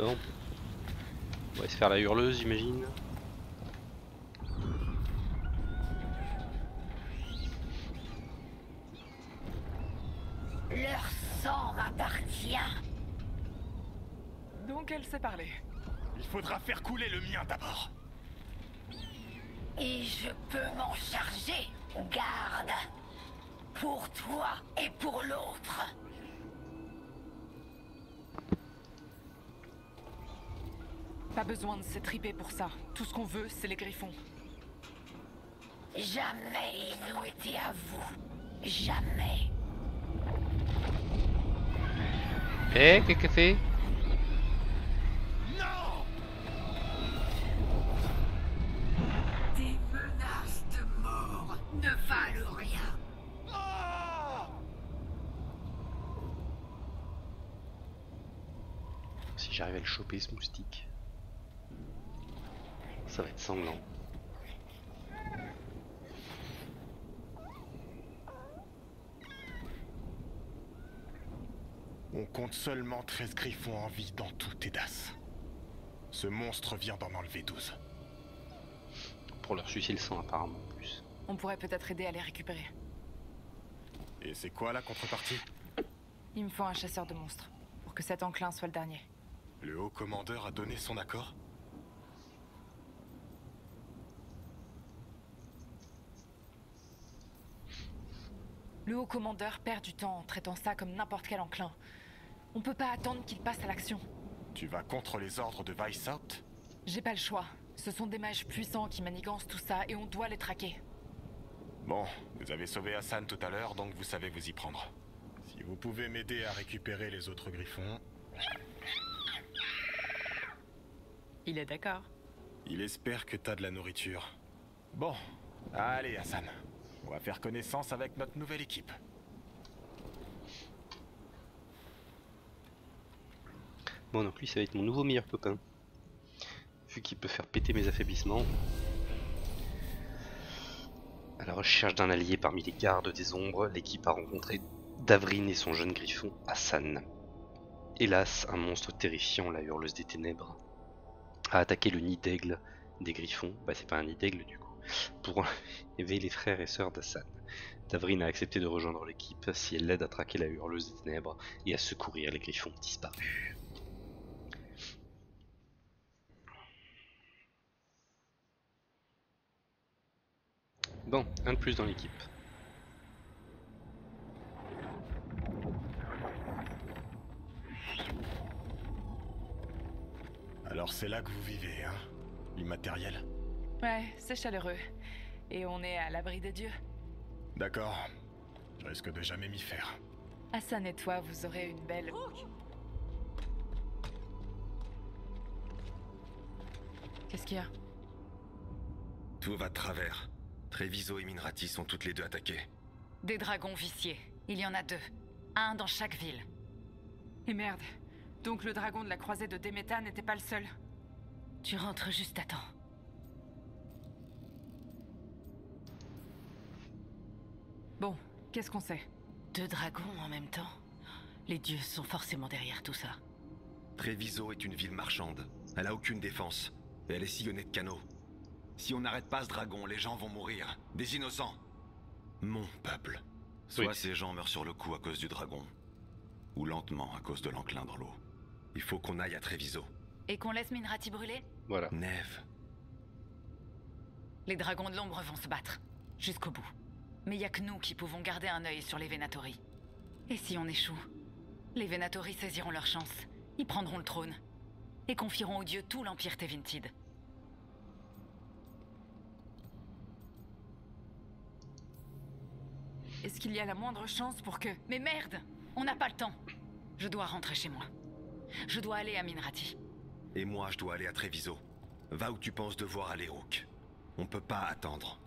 D'accord. On va se faire la hurleuse, j'imagine. Leur sang m'appartient. Donc elle sait parler. Il faudra faire couler le mien d'abord. Et je peux m'en charger, garde. Pour toi et pour l'autre. Pas besoin de s'étriper pour ça. Tout ce qu'on veut, c'est les griffons. Jamais ils n'ont été à vous. Jamais. Eh, qu'est-ce que c'est ? Non ! Des menaces de mort ne valent rien. Ah ! Si j'arrive à le choper, ce moustique. Ça va être sanglant. On compte seulement 13 griffons en vie dans tout Tedas. Ce monstre vient d'en enlever 12. Pour leur sucer le sang apparemment en plus. On pourrait peut-être aider à les récupérer. Et c'est quoi la contrepartie? Il me faut un chasseur de monstres, pour que cet enclin soit le dernier. Le haut commandeur a donné son accord? Le haut commandeur perd du temps en traitant ça comme n'importe quel enclin. On peut pas attendre qu'il passe à l'action. Tu vas contre les ordres de Weishaupt? J'ai pas le choix. Ce sont des mages puissants qui manigancent tout ça et on doit les traquer. Bon, vous avez sauvé Assan tout à l'heure, donc vous savez vous y prendre. Si vous pouvez m'aider à récupérer les autres griffons... Il est d'accord. Il espère que t'as de la nourriture. Bon, allez Assan. On va faire connaissance avec notre nouvelle équipe. Bon, donc lui, ça va être mon nouveau meilleur copain. Vu qu'il peut faire péter mes affaiblissements. À la recherche d'un allié parmi les gardes des ombres, l'équipe a rencontré Davrin et son jeune griffon Assan. Hélas, un monstre terrifiant, la hurleuse des ténèbres, a attaqué le nid d'aigle des griffons. Bah, c'est pas un nid d'aigle du coup. Pour éveiller les frères et sœurs d'Assan. Davrin a accepté de rejoindre l'équipe si elle l'aide à traquer la hurleuse des ténèbres et à secourir les griffons disparus. Bon, un de plus dans l'équipe. Alors c'est là que vous vivez, hein? L'immatériel? Ouais, c'est chaleureux. Et on est à l'abri des dieux. D'accord. Je risque de jamais m'y faire. Assan et toi, vous aurez une belle... Qu'est-ce qu'il y a? Tout va de travers. Treviso et Minrati sont toutes les deux attaquées. Des dragons viciés. Il y en a 2. Un dans chaque ville. Et merde. Donc le dragon de la croisée de Demeta n'était pas le seul. Tu rentres juste à temps. Bon, qu'est-ce qu'on sait? 2 dragons en même temps. Les dieux sont forcément derrière tout ça. Treviso est une ville marchande. Elle a aucune défense. Elle est sillonnée de canaux. Si on n'arrête pas ce dragon, les gens vont mourir. Des innocents. Mon peuple. Soit oui. Ces gens meurent sur le coup à cause du dragon, ou lentement à cause de l'enclin dans l'eau. Il faut qu'on aille à Treviso. Et qu'on laisse Minrati brûler? Voilà. Neve. Les dragons de l'ombre vont se battre. Jusqu'au bout. Mais il y a que nous qui pouvons garder un œil sur les Venatori. Et si on échoue, les Venatori saisiront leur chance, ils prendront le trône, et confieront aux dieux tout l'Empire Tevintide. Est-ce qu'il y a la moindre chance pour que... Mais merde! On n'a pas le temps! Je dois rentrer chez moi. Je dois aller à Minrati. Et moi, je dois aller à Treviso. Va où tu penses devoir aller, Rook. On peut pas attendre.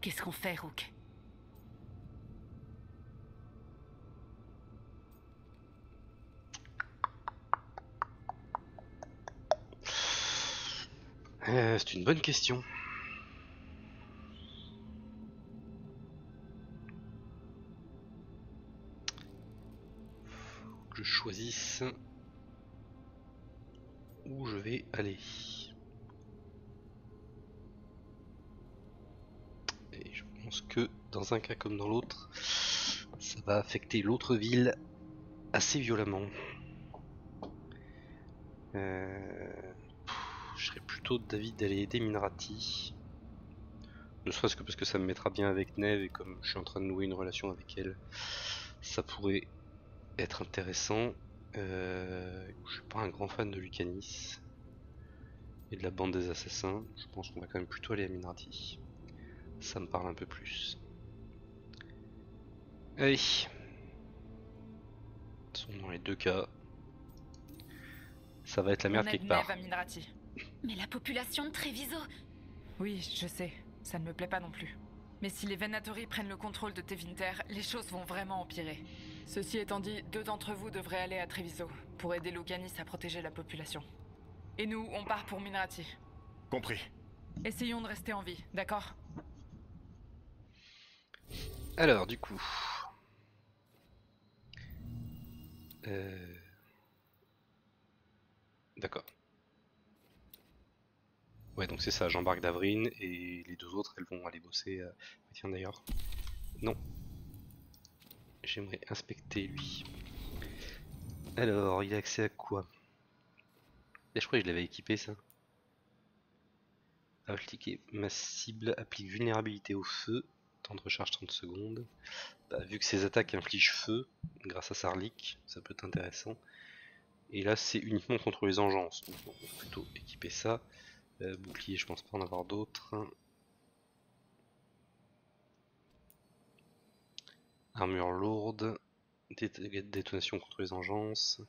Qu'est-ce qu'on fait, Rook? C'est une bonne question. Faut que je choisisse où je vais aller. Et je pense que dans un cas comme dans l'autre, ça va affecter l'autre ville assez violemment. Je serais plutôt d'avis d'aller aider Minrati. Ne serait-ce que parce que ça me mettra bien avec Neve et comme je suis en train de nouer une relation avec elle, ça pourrait être intéressant. Je suis pas un grand fan de Lucanis et de la bande des assassins. Je pense qu'on va quand même plutôt aller à Minrati. Ça me parle un peu plus. Allez, ils sont dans les deux cas. Ça va être la merde quelque part. Mais la population de Treviso. Oui, je sais. Ça ne me plaît pas non plus. Mais si les Venatori prennent le contrôle de Tevinter, les choses vont vraiment empirer. Ceci étant dit, deux d'entre vous devraient aller à Treviso pour aider Lucanis à protéger la population. Et nous, on part pour Minrati. Compris. Essayons de rester en vie, d'accord? Alors, du coup... D'accord. Ouais, donc c'est ça, j'embarque Davrin et les deux autres, elles vont aller bosser. Tiens d'ailleurs, non. J'aimerais inspecter lui. Alors, il a accès à quoi? Et je crois que je l'avais équipé ça. Alors, cliquez, ma cible applique vulnérabilité au feu. Temps de recharge 30 secondes. Bah, vu que ses attaques infligent feu, grâce à Sarlik, ça peut être intéressant. Et là, c'est uniquement contre les engences. Donc, on va plutôt équiper ça. Bouclier, je pense pas en avoir d'autres. Armure lourde, détonation contre les engences.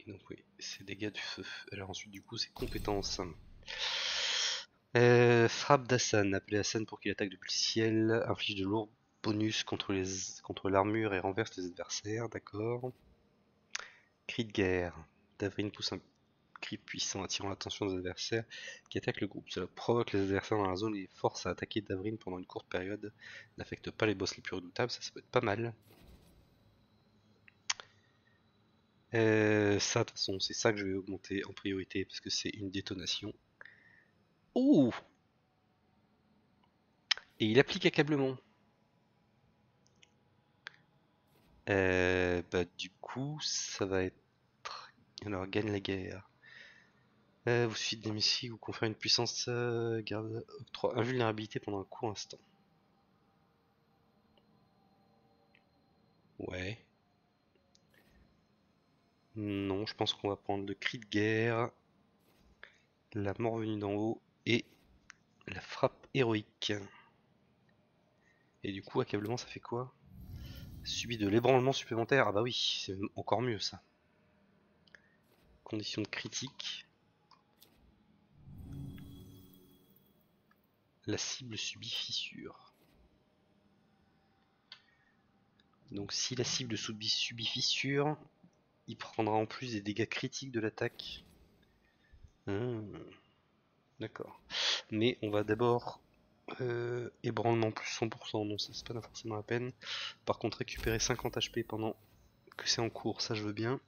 Et donc, oui, c'est dégâts du feu. Alors, ensuite, du coup, c'est compétences. Frappe d'Assan, appelez Assan pour qu'il attaque depuis le ciel. Inflige de lourds bonus contre l'armure et renverse les adversaires. D'accord. Cri de guerre, Davrin pousse un cri puissant attirant l'attention des adversaires qui attaquent le groupe. Cela provoque les adversaires dans la zone et les force à attaquer Davrin pendant une courte période. N'affecte pas les boss les plus redoutables, ça peut être pas mal. Ça, de toute façon, c'est ça que je vais augmenter en priorité parce que c'est une détonation. Oh! Et il applique accablement. Bah, du coup, ça va être. Alors, gagne la guerre. Vous suivez des missiles ou confère une puissance garde octroie invulnérabilité pendant un court instant. Ouais. Non, je pense qu'on va prendre le cri de guerre, la mort venue d'en haut et la frappe héroïque. Et du coup, accablement, ça fait quoi? Subit de l'ébranlement supplémentaire. Ah bah oui, c'est encore mieux ça. Condition de critique. La cible subit fissure. Donc si la cible subit fissure, il prendra en plus des dégâts critiques de l'attaque. D'accord. Mais on va d'abord ébranlement plus 100%. Non, ça c'est pas forcément la peine. Par contre, récupérer 50 HP pendant que c'est en cours, ça je veux bien.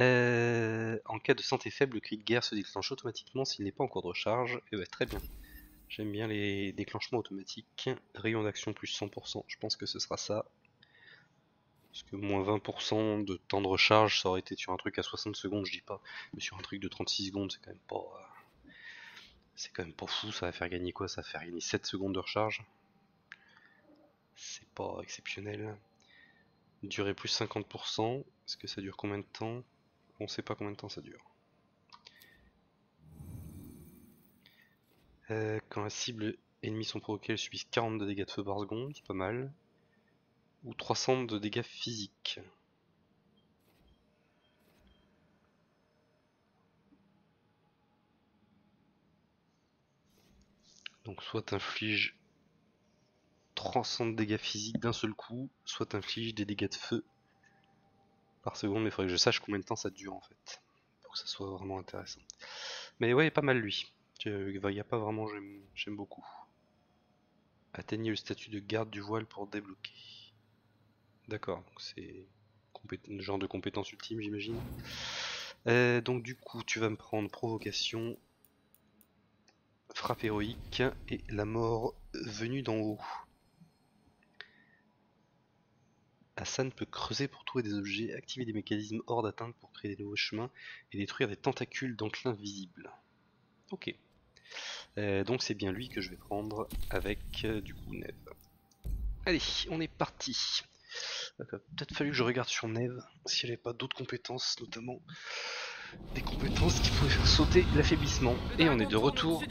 En cas de santé faible, le cri de guerre se déclenche automatiquement s'il n'est pas en cours de recharge. Et bah, très bien. J'aime bien les déclenchements automatiques. Rayon d'action plus 100%, je pense que ce sera ça. Parce que moins 20% de temps de recharge, ça aurait été sur un truc à 60 secondes, je dis pas. Mais sur un truc de 36 secondes, c'est quand même pas... C'est quand même pas fou, ça va faire gagner quoi? Ça va faire gagner 7 secondes de recharge. C'est pas exceptionnel. Durée plus 50%, est-ce que ça dure combien de temps? On sait pas combien de temps ça dure. Quand la cible ennemie sont provoquées, elles subissent 40 de dégâts de feu par seconde, c'est pas mal. Ou 300 de dégâts physiques. Donc soit t'infliges 300 de dégâts physiques d'un seul coup, soit t'infliges des dégâts de feu par seconde, mais il faudrait que je sache combien de temps ça dure en fait, pour que ça soit vraiment intéressant. Mais ouais, pas mal lui, il n'y a pas vraiment, j'aime beaucoup. Atteignez le statut de garde du voile pour débloquer. D'accord, donc c'est le genre de compétence ultime j'imagine. Donc du coup tu vas me prendre provocation, frappe héroïque et la mort venue d'en haut. Assan peut creuser pour trouver des objets, activer des mécanismes hors d'atteinte pour créer des nouveaux chemins et détruire des tentacules d'enclin visibles. Ok. Donc c'est bien lui que je vais prendre avec du coup Neve. Allez, on est parti. Peut-être fallu que je regarde sur Neve si elle n'avait pas d'autres compétences, notamment des compétences qui pouvaient faire sauter l'affaiblissement. Et on est de retour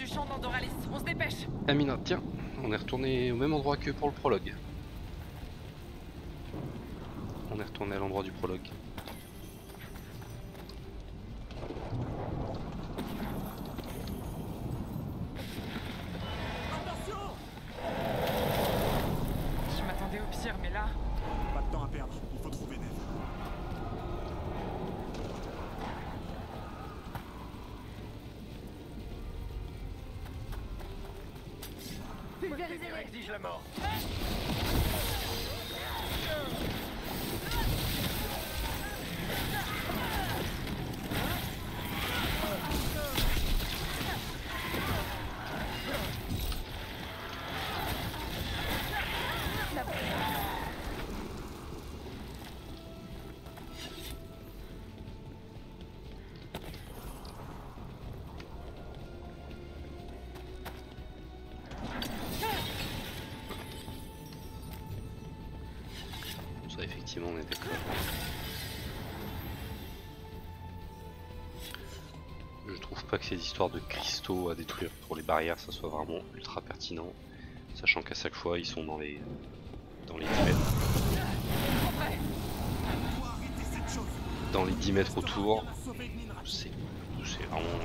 à Minrati. Tiens, on est retourné au même endroit que pour le prologue. On est retourné à l'endroit du prologue. On est d'accord. Je trouve pas que ces histoires de cristaux à détruire pour les barrières ça soit vraiment ultra pertinent, sachant qu'à chaque fois ils sont dans les dans les 10 mètres autour. C'est vraiment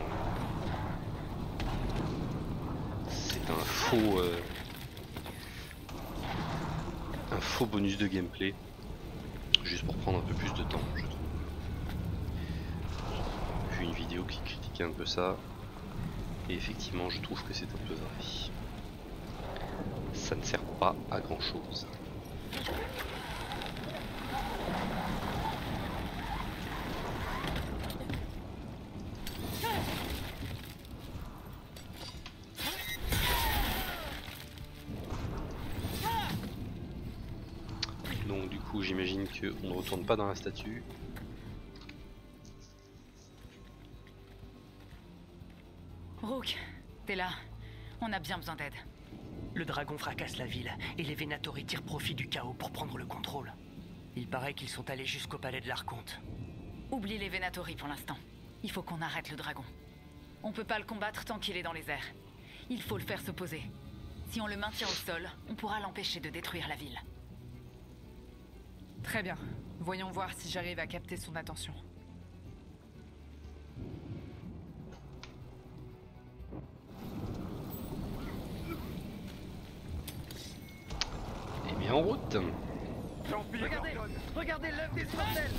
un faux bonus de gameplay. Juste pour prendre un peu plus de temps, je trouve. J'ai vu une vidéo qui critiquait un peu ça, et effectivement je trouve que c'est un peu vrai. Ça ne sert pas à grand chose. J'imagine qu'on ne retourne pas dans la statue. Rook, t'es là. On a bien besoin d'aide. Le dragon fracasse la ville et les Venatori tirent profit du chaos pour prendre le contrôle. Il paraît qu'ils sont allés jusqu'au palais de l'Archonte. Oublie les Venatori pour l'instant. Il faut qu'on arrête le dragon. On peut pas le combattre tant qu'il est dans les airs. Il faut le faire se poser. Si on le maintient au sol, on pourra l'empêcher de détruire la ville. Très bien. Voyons voir si j'arrive à capter son attention. Et bien en route. Regardez, regardez l'œuf des mortels.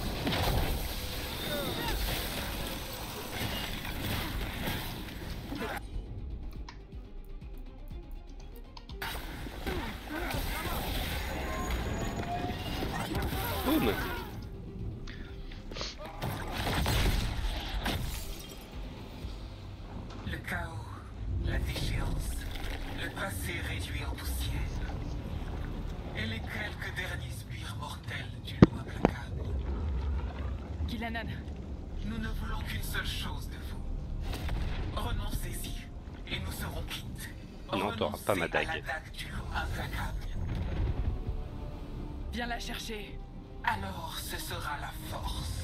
Pas ma dague. Viens la chercher. Alors ce sera la force.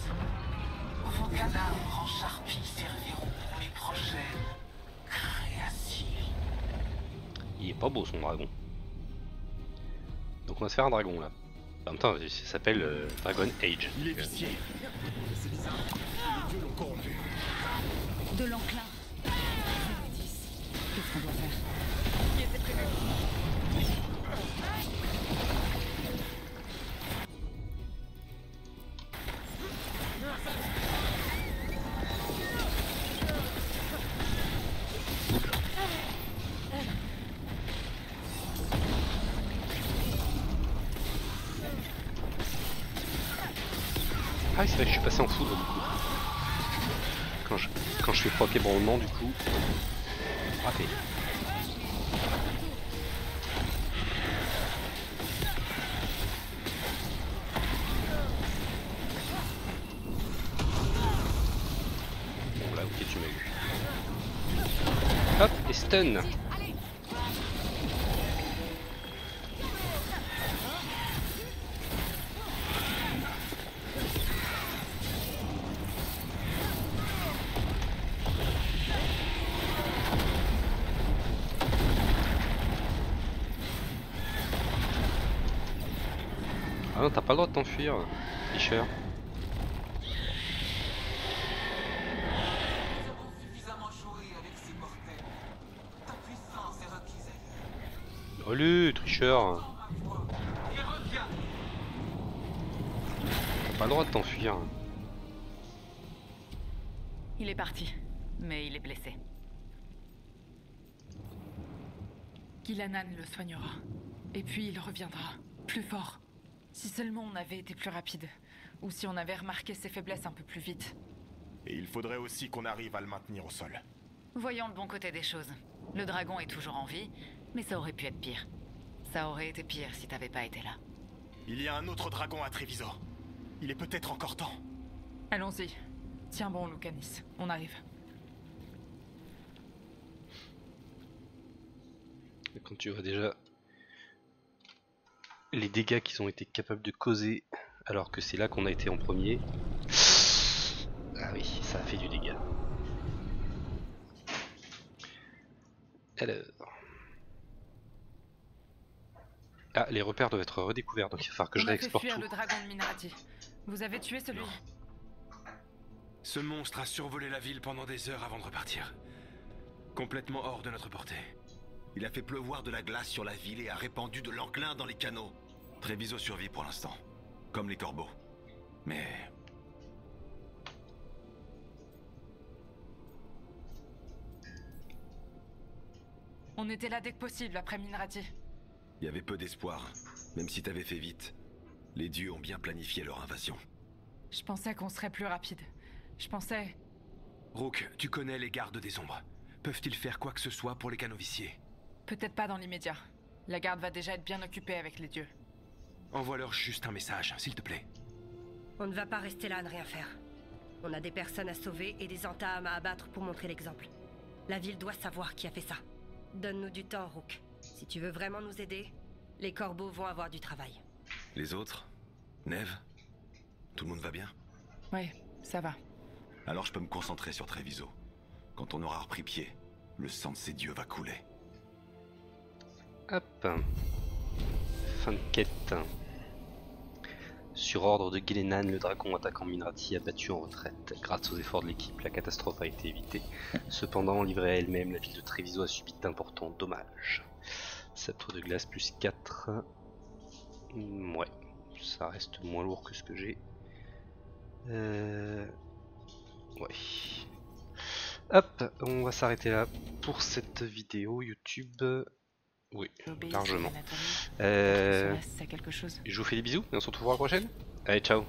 Vos cadavres en charpie serviront pour les prochaines créations. Il est pas beau son dragon. Donc on va se faire un dragon là. En même temps, ça s'appelle Dragon Age. De l'enclin. Qu'est-ce qu'on doit faire? Ah, c'est vrai que je suis passé en foudre du coup. quand je fais proc ébranlement du coup. Raté. Bon là ok tu m'as eu. Hop et stun. T'as pas le droit de t'enfuir, Fischer. Allez, tricheur. T'as pas le droit de t'enfuir. Il est parti, mais il est blessé. Ghilan'nain le soignera. Et puis il reviendra, plus fort. Si seulement on avait été plus rapide, ou si on avait remarqué ses faiblesses un peu plus vite. Et il faudrait aussi qu'on arrive à le maintenir au sol. Voyons le bon côté des choses. Le dragon est toujours en vie, mais ça aurait pu être pire. Ça aurait été pire si t'avais pas été là. Il y a un autre dragon à Treviso. Il est peut-être encore temps. Allons-y. Tiens bon, Lucanis, on arrive. Et quand tu vas déjà... les dégâts qu'ils ont été capables de causer alors que c'est là qu'on a été en premier. Ah oui, ça a fait du dégât. Alors... ah, les repères doivent être redécouverts, donc il va falloir que je réexporte tout. On a fait fuir le dragon de Minrati. Vous avez tué celui... non. Ce monstre a survolé la ville pendant des heures avant de repartir. Complètement hors de notre portée. Il a fait pleuvoir de la glace sur la ville et a répandu de l'enclin dans les canaux. Treviso survit pour l'instant, comme les corbeaux. Mais... on était là dès que possible après Minrati. Il y avait peu d'espoir, même si t'avais fait vite. Les dieux ont bien planifié leur invasion. Je pensais qu'on serait plus rapide. Je pensais... Rook, tu connais les gardes des ombres. Peuvent-ils faire quoi que ce soit pour les canoviciers? Peut-être pas dans l'immédiat. La garde va déjà être bien occupée avec les dieux. Envoie-leur juste un message, s'il te plaît. On ne va pas rester là à ne rien faire. On a des personnes à sauver et des entames à abattre pour montrer l'exemple. La ville doit savoir qui a fait ça. Donne-nous du temps, Rook. Si tu veux vraiment nous aider, les corbeaux vont avoir du travail. Les autres? Neve? Tout le monde va bien? Oui, ça va. Alors je peux me concentrer sur Treviso. Quand on aura repris pied, le sang de ces dieux va couler. Hop. Fin de quête. Sur ordre de Ghilan'nain, le dragon attaquant Minrati a battu en retraite. Grâce aux efforts de l'équipe, la catastrophe a été évitée. Cependant, livrée à elle-même, la ville de Treviso a subi d'importants dommages. Sceptre de glace plus 4. Ouais, ça reste moins lourd que ce que j'ai. Ouais. Hop, on va s'arrêter là pour cette vidéo YouTube. Oui, largement. Je vous fais des bisous et on se retrouve à la prochaine. Allez, ciao.